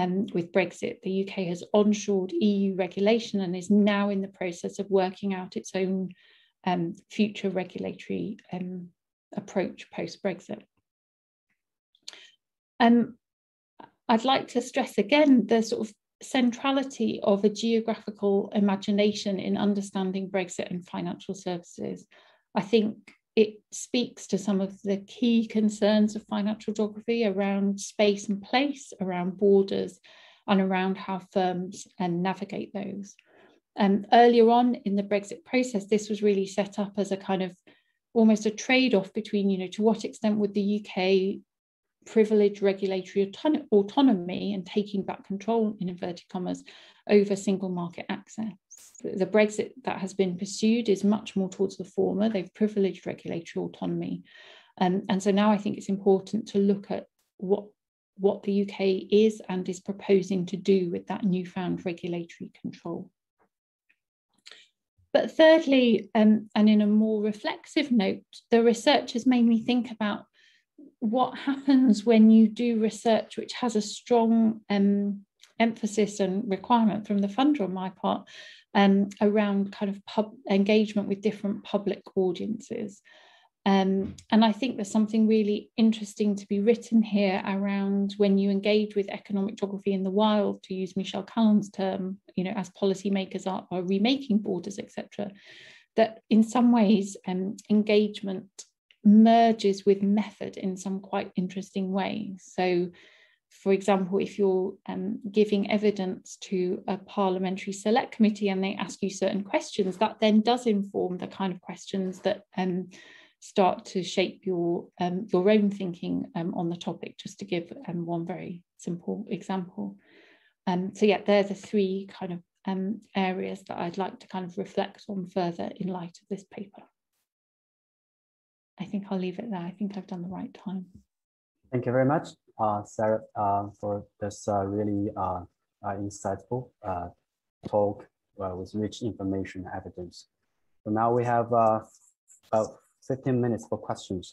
Um, with Brexit. The U K has onshored E U regulation and is now in the process of working out its own um, future regulatory um, approach post-Brexit. Um, I'd like to stress again the sort of centrality of a geographical imagination in understanding Brexit and financial services. I think it speaks to some of the key concerns of financial geography around space and place, around borders, and around how firms um, navigate those. Um, earlier on in the Brexit process, this was really set up as a kind of almost a trade-off between, you know, to what extent would the U K privilege regulatory auton- autonomy and taking back control, in inverted commas, over single market access. The Brexit that has been pursued is much more towards the former. They've privileged regulatory autonomy. Um, and so now I think it's important to look at what, what the U K is and is proposing to do with that newfound regulatory control. But thirdly, um, and in a more reflexive note, the research has made me think about what happens when you do research which has a strong um, emphasis and requirement from the funder on my part Um, around kind of pub engagement with different public audiences. Um, and I think there's something really interesting to be written here around when you engage with economic geography in the wild, to use Michel Calon's term, you know, as policymakers are, are remaking borders, et cetera, that in some ways um, engagement merges with method in some quite interesting way. So, for example, if you're um, giving evidence to a parliamentary select committee and they ask you certain questions, that then does inform the kind of questions that um, start to shape your, um, your own thinking um, on the topic, just to give um, one very simple example. Um, so yeah, they're the three kind of um, areas that I'd like to kind of reflect on further in light of this paper. I think I'll leave it there. I think I've done the right time. Thank you very much, uh, Sarah, uh, for this uh, really uh, uh, insightful uh, talk uh, with rich information and evidence. So now we have uh, about fifteen minutes for questions.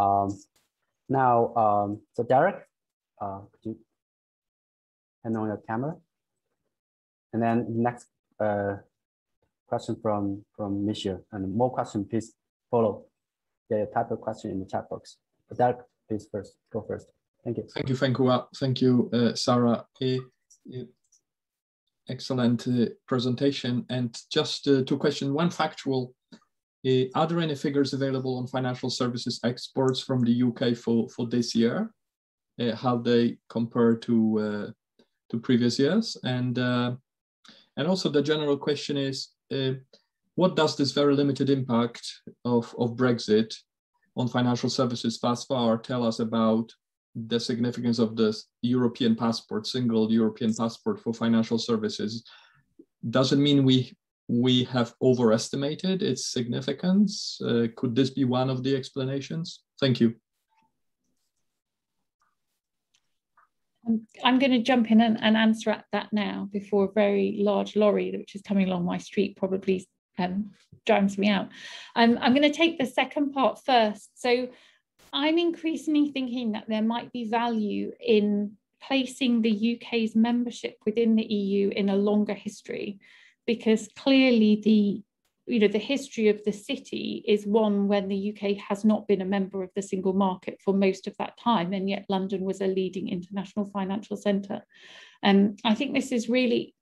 Um, now, um, so Derek, uh, could you hand on your camera? And then next uh, question from, from Misha, and more questions, please follow. Yeah, type of question in the chat box. So Derek, please first, go first. Thank you. Thank you, thank you, thank you uh, Sarah. A, a excellent uh, presentation. And just uh, two questions. One factual, uh, are there any figures available on financial services exports from the U K for, for this year? Uh, how they compare to, uh, to previous years? And uh, And also the general question is, uh, what does this very limited impact of, of Brexit on financial services thus far tell us about the significance of this European passport, single European passport for financial services? Doesn't mean we we have overestimated its significance. Uh, could this be one of the explanations? Thank you. I'm, I'm going to jump in and, and answer at that now before a very large lorry, which is coming along my street, probably um, drives me out. Um, I'm going to take the second part first. So I'm increasingly thinking that there might be value in placing the U K's membership within the E U in a longer history, because clearly the, you know, the history of the city is one when the U K has not been a member of the single market for most of that time, and yet London was a leading international financial centre. And um, I think this is really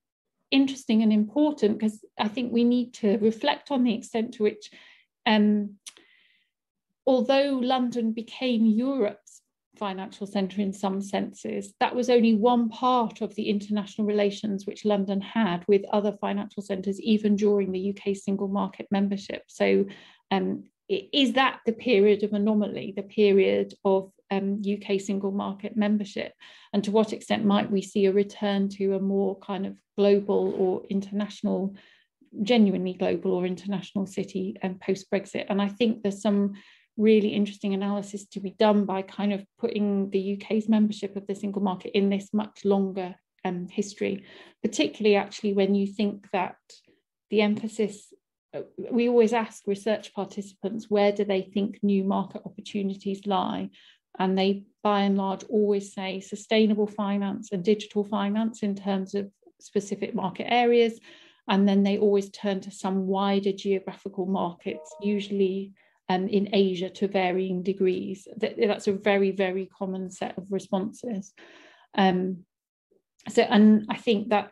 interesting and important, because I think we need to reflect on the extent to which, um, although London became Europe's financial centre in some senses, that was only one part of the international relations which London had with other financial centres, even during the U K single market membership. So um, is that the period of anomaly, the period of um, U K single market membership? And to what extent might we see a return to a more kind of global or international, genuinely global or international city and post-Brexit? And I think there's some really interesting analysis to be done by kind of putting the U K's membership of the single market in this much longer um, history, particularly actually when you think that the emphasis, we always ask research participants, where do they think new market opportunities lie? And they by and large always say sustainable finance and digital finance in terms of specific market areas. And then they always turn to some wider geographical markets, usually Um, in Asia to varying degrees. That, that's a very, very common set of responses. Um, so, and I think that,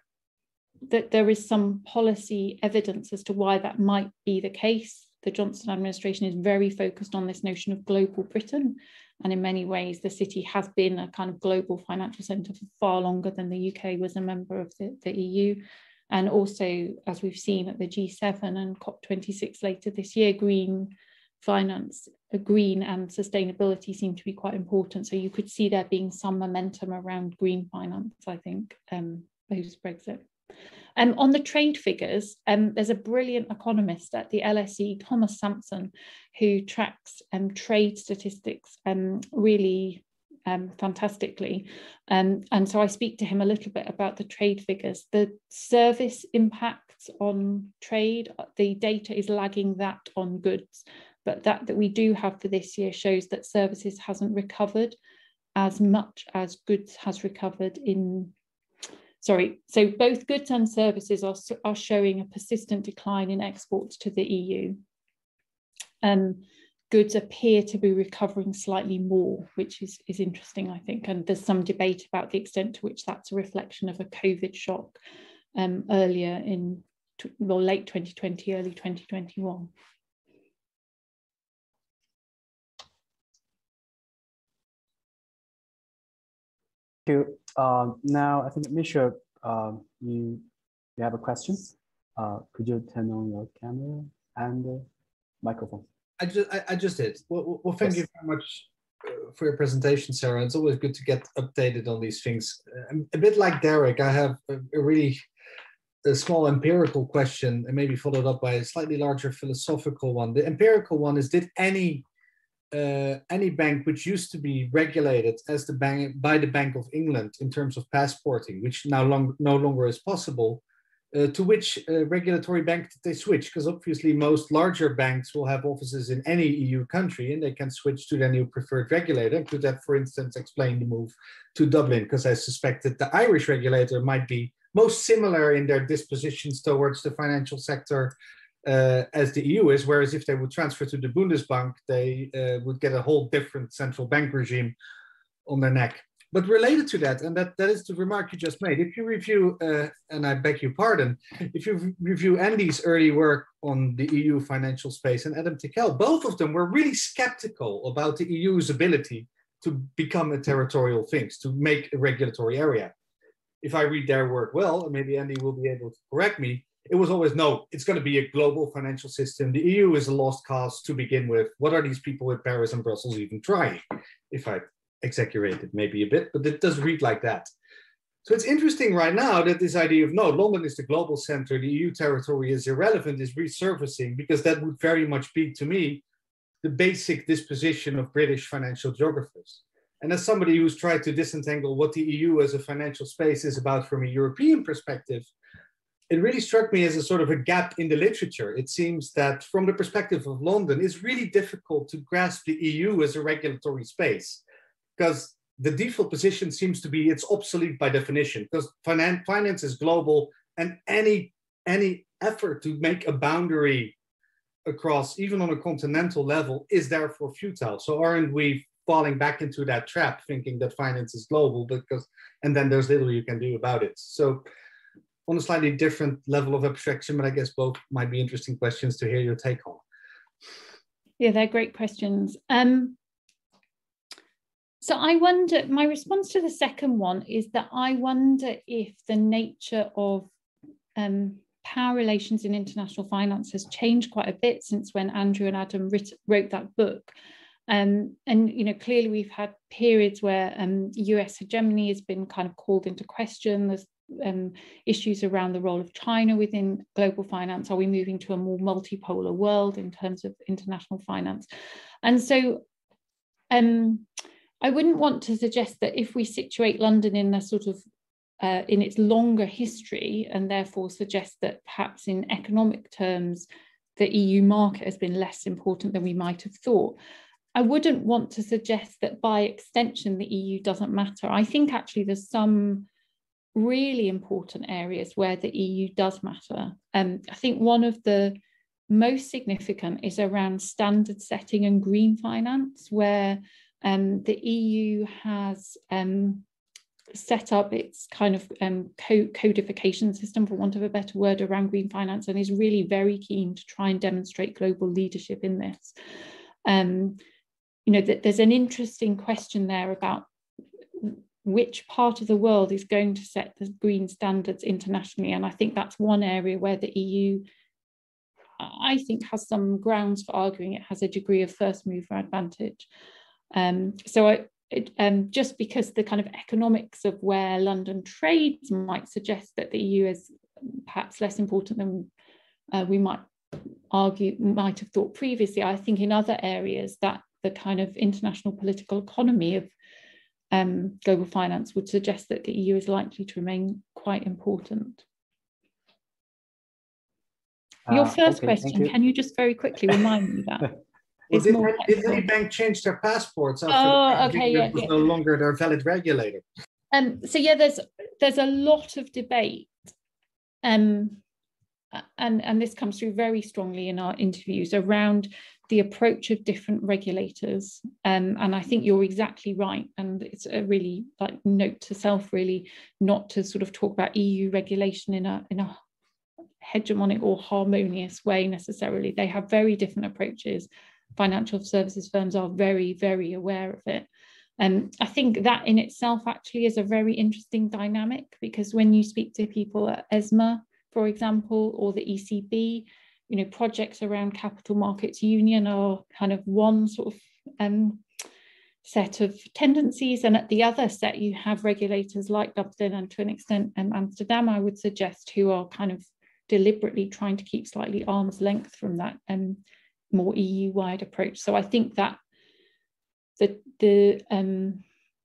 that there is some policy evidence as to why that might be the case. The Johnson administration is very focused on this notion of global Britain. And in many ways, the city has been a kind of global financial centre for far longer than the U K was a member of the, the E U. And also, as we've seen at the G seven and COP twenty-six later this year, green finance, green and sustainability seem to be quite important. So you could see there being some momentum around green finance, I think, um, post-Brexit. Um, on the trade figures, um, there's a brilliant economist at the L S E, Thomas Sampson, who tracks um, trade statistics um, really um, fantastically. Um, and so I speak to him a little bit about the trade figures. The service impacts on trade, the data is lagging that on goods. But that, that we do have for this year shows that services hasn't recovered as much as goods has recovered in, sorry, so both goods and services are, are showing a persistent decline in exports to the E U. Um, goods appear to be recovering slightly more, which is, is interesting, I think. And there's some debate about the extent to which that's a reflection of a COVID shock um, earlier in, well, late twenty twenty, early twenty twenty-one. Thank you. Uh, now, I think, Misha, uh, you, you have a question. Uh, could you turn on your camera and uh, microphone? I just, I, I just did. Well, well thank yes. you very much for your presentation, Sarah. It's always good to get updated on these things. I'm a bit like Derek, I have a, a really a small empirical question, and maybe followed up by a slightly larger philosophical one. The empirical one is, did any Uh, any bank which used to be regulated as the bank by the Bank of England in terms of passporting, which now long, no longer is possible, uh, to which uh, regulatory bank did they switch? Because obviously most larger banks will have offices in any E U country, and they can switch to their new preferred regulator. Could that, for instance, explain the move to Dublin? Because I suspect that the Irish regulator might be most similar in their dispositions towards the financial sector Uh, as the E U is, whereas if they would transfer to the Bundesbank, they uh, would get a whole different central bank regime on their neck. But related to that, and that, that is the remark you just made, if you review, uh, and I beg your pardon, if you review Andy's early work on the E U financial space and Adam Tickell, both of them were really skeptical about the E U's ability to become a territorial thing, to make a regulatory area. if I read their word well, and maybe Andy will be able to correct me, it was always, no, it's going to be a global financial system. The E U is a lost cause to begin with. What are these people in Paris and Brussels even trying? If I exaggerated maybe a bit, but it does read like that. So it's interesting right now that this idea of, no, London is the global center, the E U territory is irrelevant, is resurfacing, because that would very much be, to me, the basic disposition of British financial geographers. And as somebody who's tried to disentangle what the E U as a financial space is about from a European perspective, it really struck me as a sort of a gap in the literature. It seems that from the perspective of London, it's really difficult to grasp the E U as a regulatory space, because the default position seems to be it's obsolete by definition, because finance, finance is global, and any, any effort to make a boundary across, even on a continental level, is therefore futile. So aren't we falling back into that trap, thinking that finance is global, because, and then there's little you can do about it. So on a slightly different level of abstraction, but I guess both might be interesting questions to hear your take on. Yeah, they're great questions. Um, So I wonder, my response to the second one is that I wonder if the nature of um, power relations in international finance has changed quite a bit since when Andrew and Adam writ wrote that book. Um, and, you know, clearly we've had periods where um, U S hegemony has been kind of called into question. There's um, issues around the role of China within global finance. Are we moving to a more multipolar world in terms of international finance? And so, um, I wouldn't want to suggest that if we situate London in a sort of uh, in its longer history, and therefore suggest that perhaps in economic terms, the E U market has been less important than we might have thought. I wouldn't want to suggest that by extension, the E U doesn't matter. I think actually there's some really important areas where the E U does matter. Um, I think one of the most significant is around standard setting and green finance, where Um, the E U has um, set up its kind of um, co codification system, for want of a better word, around green finance, and is really very keen to try and demonstrate global leadership in this. Um, you know, th there's an interesting question there about which part of the world is going to set the green standards internationally, and I think that's one area where the E U, I think, has some grounds for arguing it has a degree of first mover advantage. Um, so I, it, um, just because the kind of economics of where London trades might suggest that the E U is perhaps less important than uh, we might argue, might have thought previously, I think in other areas that the kind of international political economy of um, global finance would suggest that the E U is likely to remain quite important. Uh, Your first okay, question, you. Can you just very quickly remind me that? Well, did, did any bank change their passports after oh, okay, yeah, was yeah. no longer their valid regulator? Um, so yeah, there's there's a lot of debate, um, and and this comes through very strongly in our interviews around the approach of different regulators. Um, and I think you're exactly right, and it's a really like note to self, really, not to sort of talk about E U regulation in a in a hegemonic or harmonious way necessarily. They have very different approaches. Financial services firms are very, very aware of it. And um, I think that in itself actually is a very interesting dynamic, because when you speak to people at E S M A, for example, or the E C B, you know, projects around capital markets union are kind of one sort of um, set of tendencies. And at the other set, you have regulators like Dublin and to an extent um, Amsterdam, I would suggest, who are kind of deliberately trying to keep slightly arm's length from that um, more E U-wide approach. So I think that the, the um,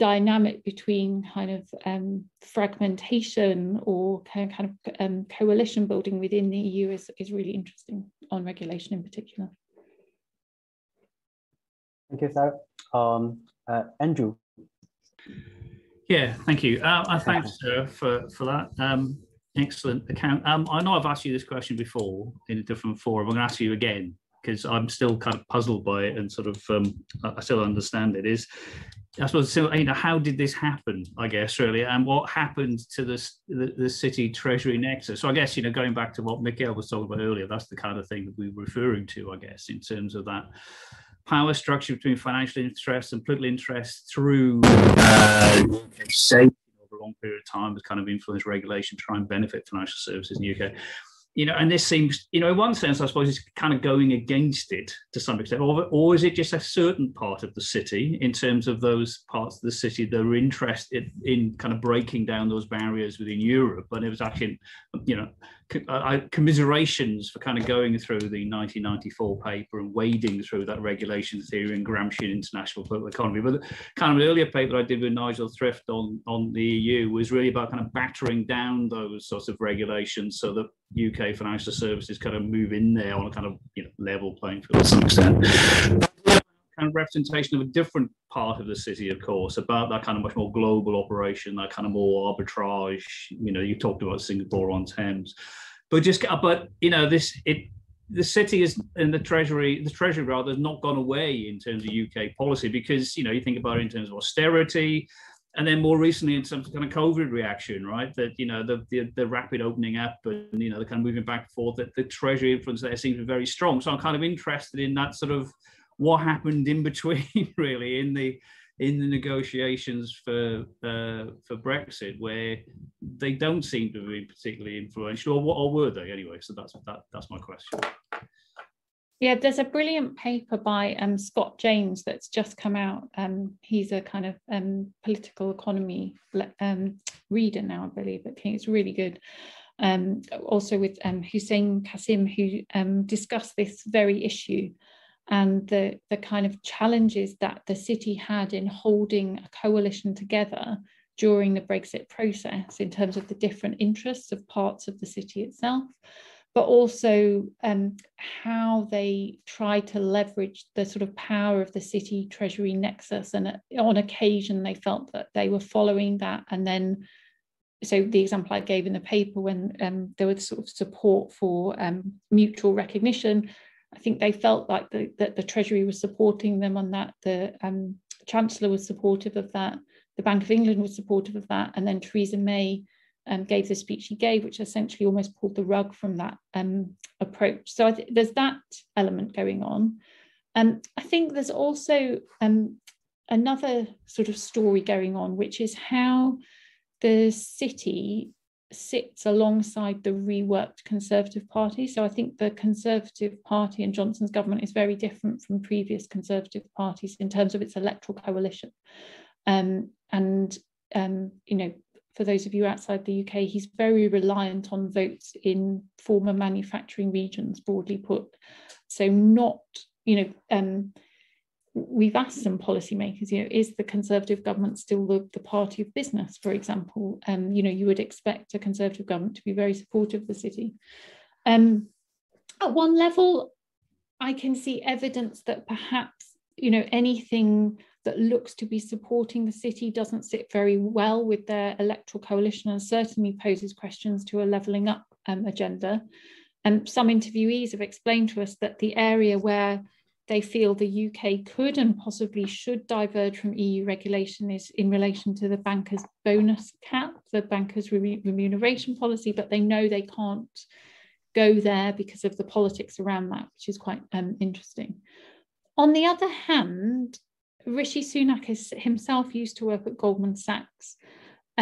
dynamic between kind of um, fragmentation or kind of, kind of um, coalition building within the E U is, is really interesting on regulation in particular. Thank you, Sarah. Um, uh, Andrew. Yeah, thank you. Uh, I thank Sarah for, for that. Um, excellent account. Um, I know I've asked you this question before in a different forum. I'm going to ask you again, because I'm still kind of puzzled by it and sort of um, I still understand it. Is, I suppose, you know, how did this happen, I guess, really, and what happened to this, the, the city treasury nexus? So I guess, you know, going back to what Michael was talking about earlier, that's the kind of thing that we were referring to, I guess, in terms of that power structure between financial interests and political interests through uh, long period of time has kind of influenced regulation to try and benefit financial services in the U K. You know, and this seems, you know, in one sense, I suppose it's kind of going against it to some extent, or, or is it just a certain part of the city in terms of those parts of the city that are interested in kind of breaking down those barriers within Europe? And it was actually, you know, commiserations for kind of going through the nineteen ninety-four paper and wading through that regulation theory and Gramscian international political economy. But kind of an earlier paper I did with Nigel Thrift on, on the E U was really about kind of battering down those sorts of regulations so that U K financial services kind of move in there on a kind of, you know, level playing field to some extent. Kind of representation of a different part of the city, of course, about that kind of much more global operation, that kind of more arbitrage. You know, you talked about Singapore on Thames, but just but you know this it. The city is, and the Treasury, the Treasury rather, has not gone away in terms of U K policy because, you know, you think about it in terms of austerity. And then more recently, in some kind of COVID reaction, right? That, you know, the, the the rapid opening up and, you know, the kind of moving back and forth, that the Treasury influence there seems to be very strong. So I'm kind of interested in that sort of what happened in between, really, in the in the negotiations for uh, for Brexit, where they don't seem to be particularly influential, or what, or were they anyway? So that's that that's my question. Yeah, there's a brilliant paper by um, Scott James that's just come out. Um, he's a kind of um, political economy um, reader now, I believe, but it's really good. Um, also with um, Hussein Kasim, who um, discussed this very issue and the, the kind of challenges that the city had in holding a coalition together during the Brexit process in terms of the different interests of parts of the city itself, but also um, how they try to leverage the sort of power of the city Treasury nexus. And on occasion, they felt that they were following that. And then, so the example I gave in the paper when um, there was sort of support for um, mutual recognition, I think they felt like the, that the Treasury was supporting them on that. The um, Chancellor was supportive of that. The Bank of England was supportive of that. And then Theresa May Um, gave the speech he gave, which essentially almost pulled the rug from that um, approach. So I th there's that element going on. Um, I think there's also um, another sort of story going on, which is how the city sits alongside the reworked Conservative Party. So I think the Conservative Party and Johnson's government is very different from previous Conservative parties in terms of its electoral coalition. Um, and, um, you know, for those of you outside the U K, he's very reliant on votes in former manufacturing regions, broadly put. So not, you know, um, we've asked some policymakers, you know, is the Conservative government still the, the party of business, for example? Um, you know, you would expect a Conservative government to be very supportive of the city. Um, at one level, I can see evidence that perhaps, you know, anything that looks to be supporting the city doesn't sit very well with their electoral coalition and certainly poses questions to a levelling up um, agenda. And some interviewees have explained to us that the area where they feel the U K could and possibly should diverge from E U regulation is in relation to the bankers' bonus cap, the bankers' remuneration policy, but they know they can't go there because of the politics around that, which is quite um, interesting. On the other hand, Rishi Sunak is himself used to work at Goldman Sachs.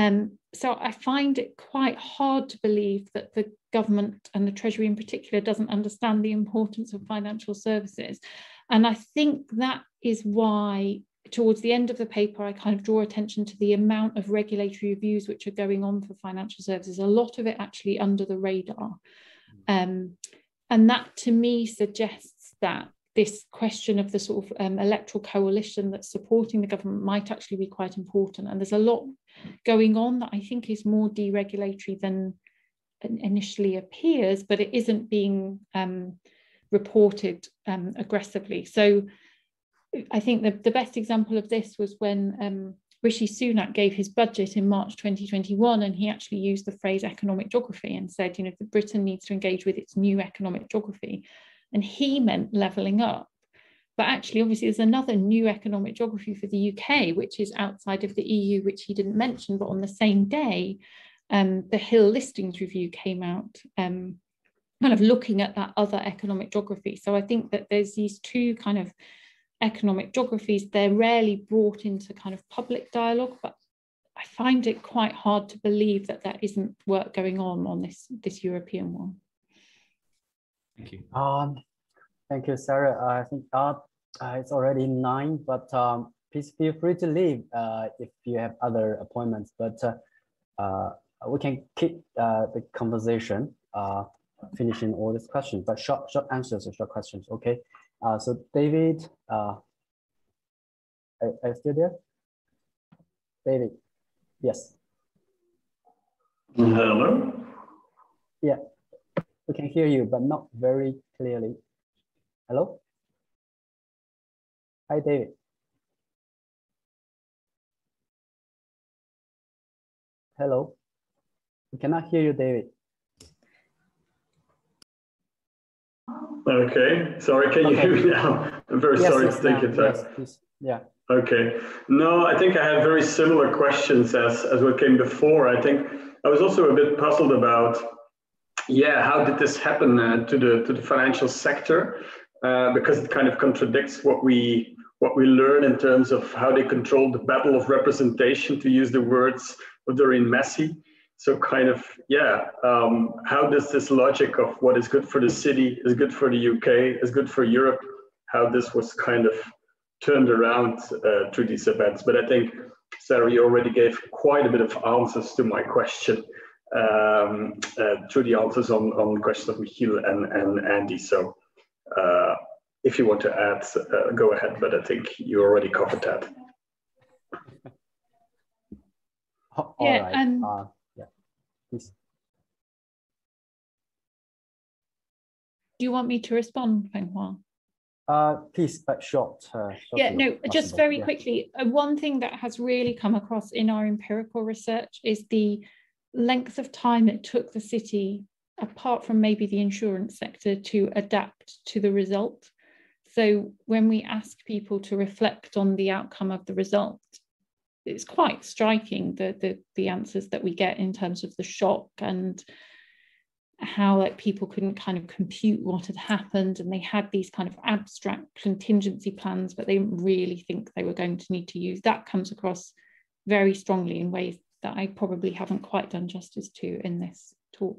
Um, so I find it quite hard to believe that the government and the Treasury in particular doesn't understand the importance of financial services. And I think that is why towards the end of the paper, I kind of draw attention to the amount of regulatory reviews which are going on for financial services, a lot of it actually under the radar. Um, and that to me suggests that this question of the sort of um, electoral coalition that's supporting the government might actually be quite important. And there's a lot going on that I think is more deregulatory than initially appears, but it isn't being um, reported um, aggressively. So I think the, the best example of this was when um, Rishi Sunak gave his budget in March twenty twenty-one, and he actually used the phrase economic geography and said, you know, Britain needs to engage with its new economic geography. And he meant levelling up. But actually, obviously, there's another new economic geography for the U K, which is outside of the E U, which he didn't mention. But on the same day, um, the Hill Listings Review came out, um, kind of looking at that other economic geography. So I think that there's these two kind of economic geographies. They're rarely brought into kind of public dialogue, but I find it quite hard to believe that there isn't work going on on this, this European one. Thank you. Um, thank you, Sarah. I think uh, uh, it's already nine, but um, please feel free to leave uh, if you have other appointments, but uh, uh, we can keep uh, the conversation uh, finishing all these questions, but short, short answers or short questions, okay? Uh, so David, uh, are, are you still there? David, yes. Hello? Yeah, we can hear you, but not very clearly. Hello? Hi, David. Hello? We cannot hear you, David. Okay, sorry, can you okay. hear me now? I'm very yes, sorry yes, to take your time. Yes, please. Yeah. Okay. No, I think I had very similar questions as, as what came before. I think I was also a bit puzzled about, yeah, how did this happen uh, to the to the financial sector? Uh, because it kind of contradicts what we what we learn in terms of how they control the battle of representation, to use the words of Doreen Massey. So kind of, yeah, um, how does this logic of what is good for the city, is good for the U K, is good for Europe, how this was kind of turned around uh, through these events. But I think, Sarah, you already gave quite a bit of answers to my question um, uh, through the answers on, on the question of Michiel and, and Andy. So uh, if you want to add, uh, go ahead, but I think you already covered that. All yeah, right. Um, uh, yeah. Please. Do you want me to respond, Feng Huang? Uh, please, but short. Uh, yeah, no, possible. just very yeah. quickly. Uh, one thing that has really come across in our empirical research is the length of time it took the city, apart from maybe the insurance sector, to adapt to the result. So when we ask people to reflect on the outcome of the result, it's quite striking the, the, the answers that we get in terms of the shock and how like people couldn't kind of compute what had happened, and they had these kind of abstract contingency plans, but they didn't really think they were going to need to use. That comes across very strongly in ways that I probably haven't quite done justice to in this talk.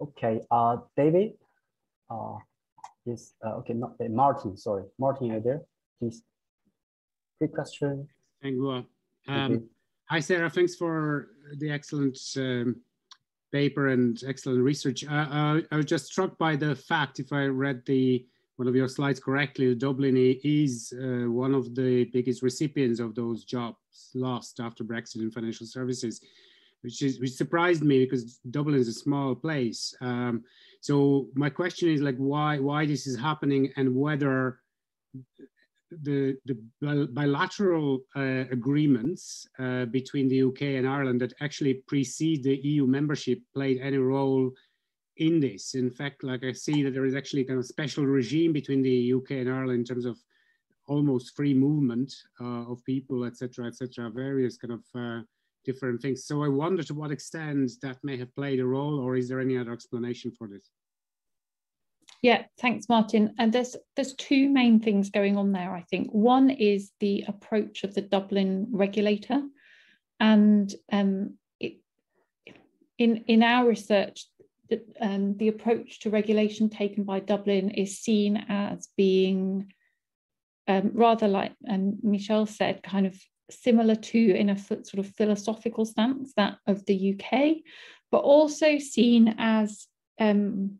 Okay, uh, David, uh, is uh, okay, not David, Martin, sorry. Martin, are you there? Please, quick question. Thank you. Um, okay. Hi, Sarah, thanks for the excellent um, paper and excellent research. Uh, uh, I was just struck by the fact, if I read the one of your slides correctly, Dublin is uh, one of the biggest recipients of those jobs lost after Brexit in financial services, which is which surprised me because Dublin is a small place. Um, so my question is like why why this is happening, and whether the the bilateral uh, agreements uh, between the U K and Ireland that actually precede the E U membership played any role in this. In fact, like I see that there is actually kind of special regime between the U K and Ireland in terms of almost free movement uh, of people, et cetera, et cetera, various kind of uh, different things. So I wonder to what extent that may have played a role, or is there any other explanation for this? Yeah, thanks, Martin. And there's there's two main things going on there, I think. One is the approach of the Dublin regulator, and um, it, in in our research, the, um, the approach to regulation taken by Dublin is seen as being um, rather like, and um, Michelle said, kind of similar to in a sort of philosophical stance that of the U K, but also seen as um,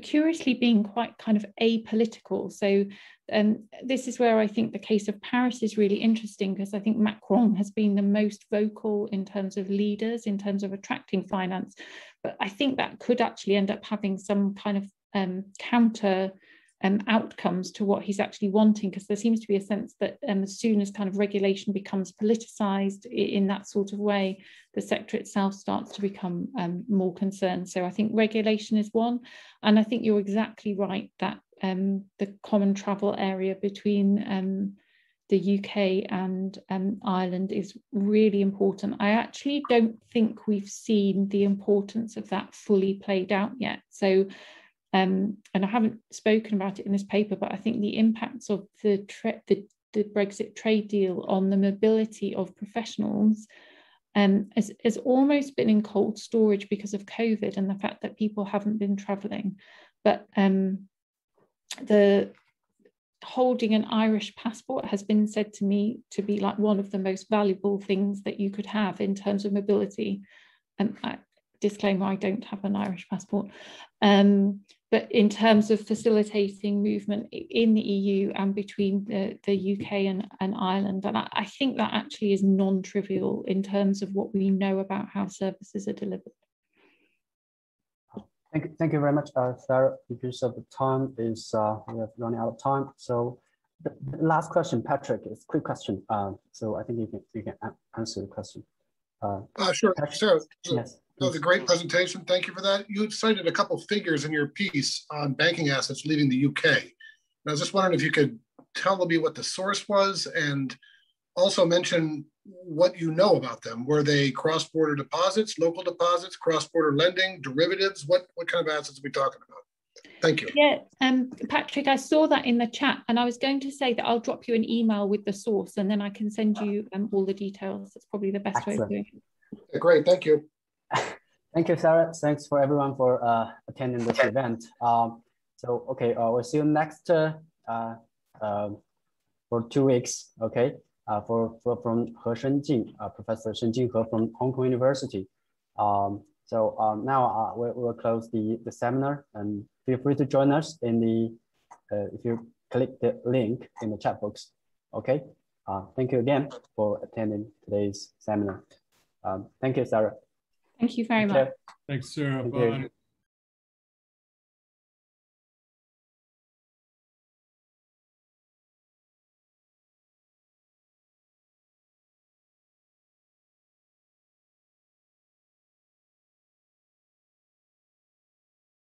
curiously being quite kind of apolitical. So um, this is where I think the case of Paris is really interesting, because I think Macron has been the most vocal in terms of leaders, in terms of attracting finance. But I think that could actually end up having some kind of um, counter um, outcomes to what he's actually wanting, because there seems to be a sense that um, as soon as kind of regulation becomes politicized in that sort of way, the sector itself starts to become um, more concerned. So I think regulation is one, and I think you're exactly right that um, the common travel area between um, the U K and um, Ireland is really important. I actually don't think we've seen the importance of that fully played out yet. So Um, and I haven't spoken about it in this paper, but I think the impacts of the, the, the Brexit trade deal on the mobility of professionals um, has, has almost been in cold storage because of COVID and the fact that people haven't been travelling. But um, the holding an Irish passport has been said to me to be like one of the most valuable things that you could have in terms of mobility. And I, disclaimer, I don't have an Irish passport. Um, but in terms of facilitating movement in the E U and between the, the U K and, and Ireland, and I, I think that actually is non-trivial in terms of what we know about how services are delivered. Thank you, thank you very much, uh, Sarah. Because of the time is uh, we have running out of time, so the, the last question, Patrick, is a quick question. Uh, so I think you can you can answer the question. Uh, uh, sure, Patrick, Sarah. Yes. That was a great presentation. Thank you for that. You had cited a couple figures in your piece on banking assets leaving the U K. And I was just wondering if you could tell me what the source was and also mention what you know about them. Were they cross-border deposits, local deposits, cross-border lending, derivatives? What, what kind of assets are we talking about? Thank you. Yeah, um, Patrick, I saw that in the chat and I was going to say that I'll drop you an email with the source and then I can send you um, all the details. That's probably the best Excellent. way of doing it. Yeah, great, thank you. Thank you, Sarah. Thanks for everyone for uh, attending this event. Um, so, okay, uh, we'll see you next uh, uh, for two weeks, okay? Uh, for, for from He Shenjing, uh, Professor Shenjing He from Hong Kong University. Um, so um, now uh, we will close the, the seminar and feel free to join us in the, uh, if you click the link in the chat box, okay? Uh, thank you again for attending today's seminar. Um, thank you, Sarah. Thank you very much. Thanks, Sarah. Bye.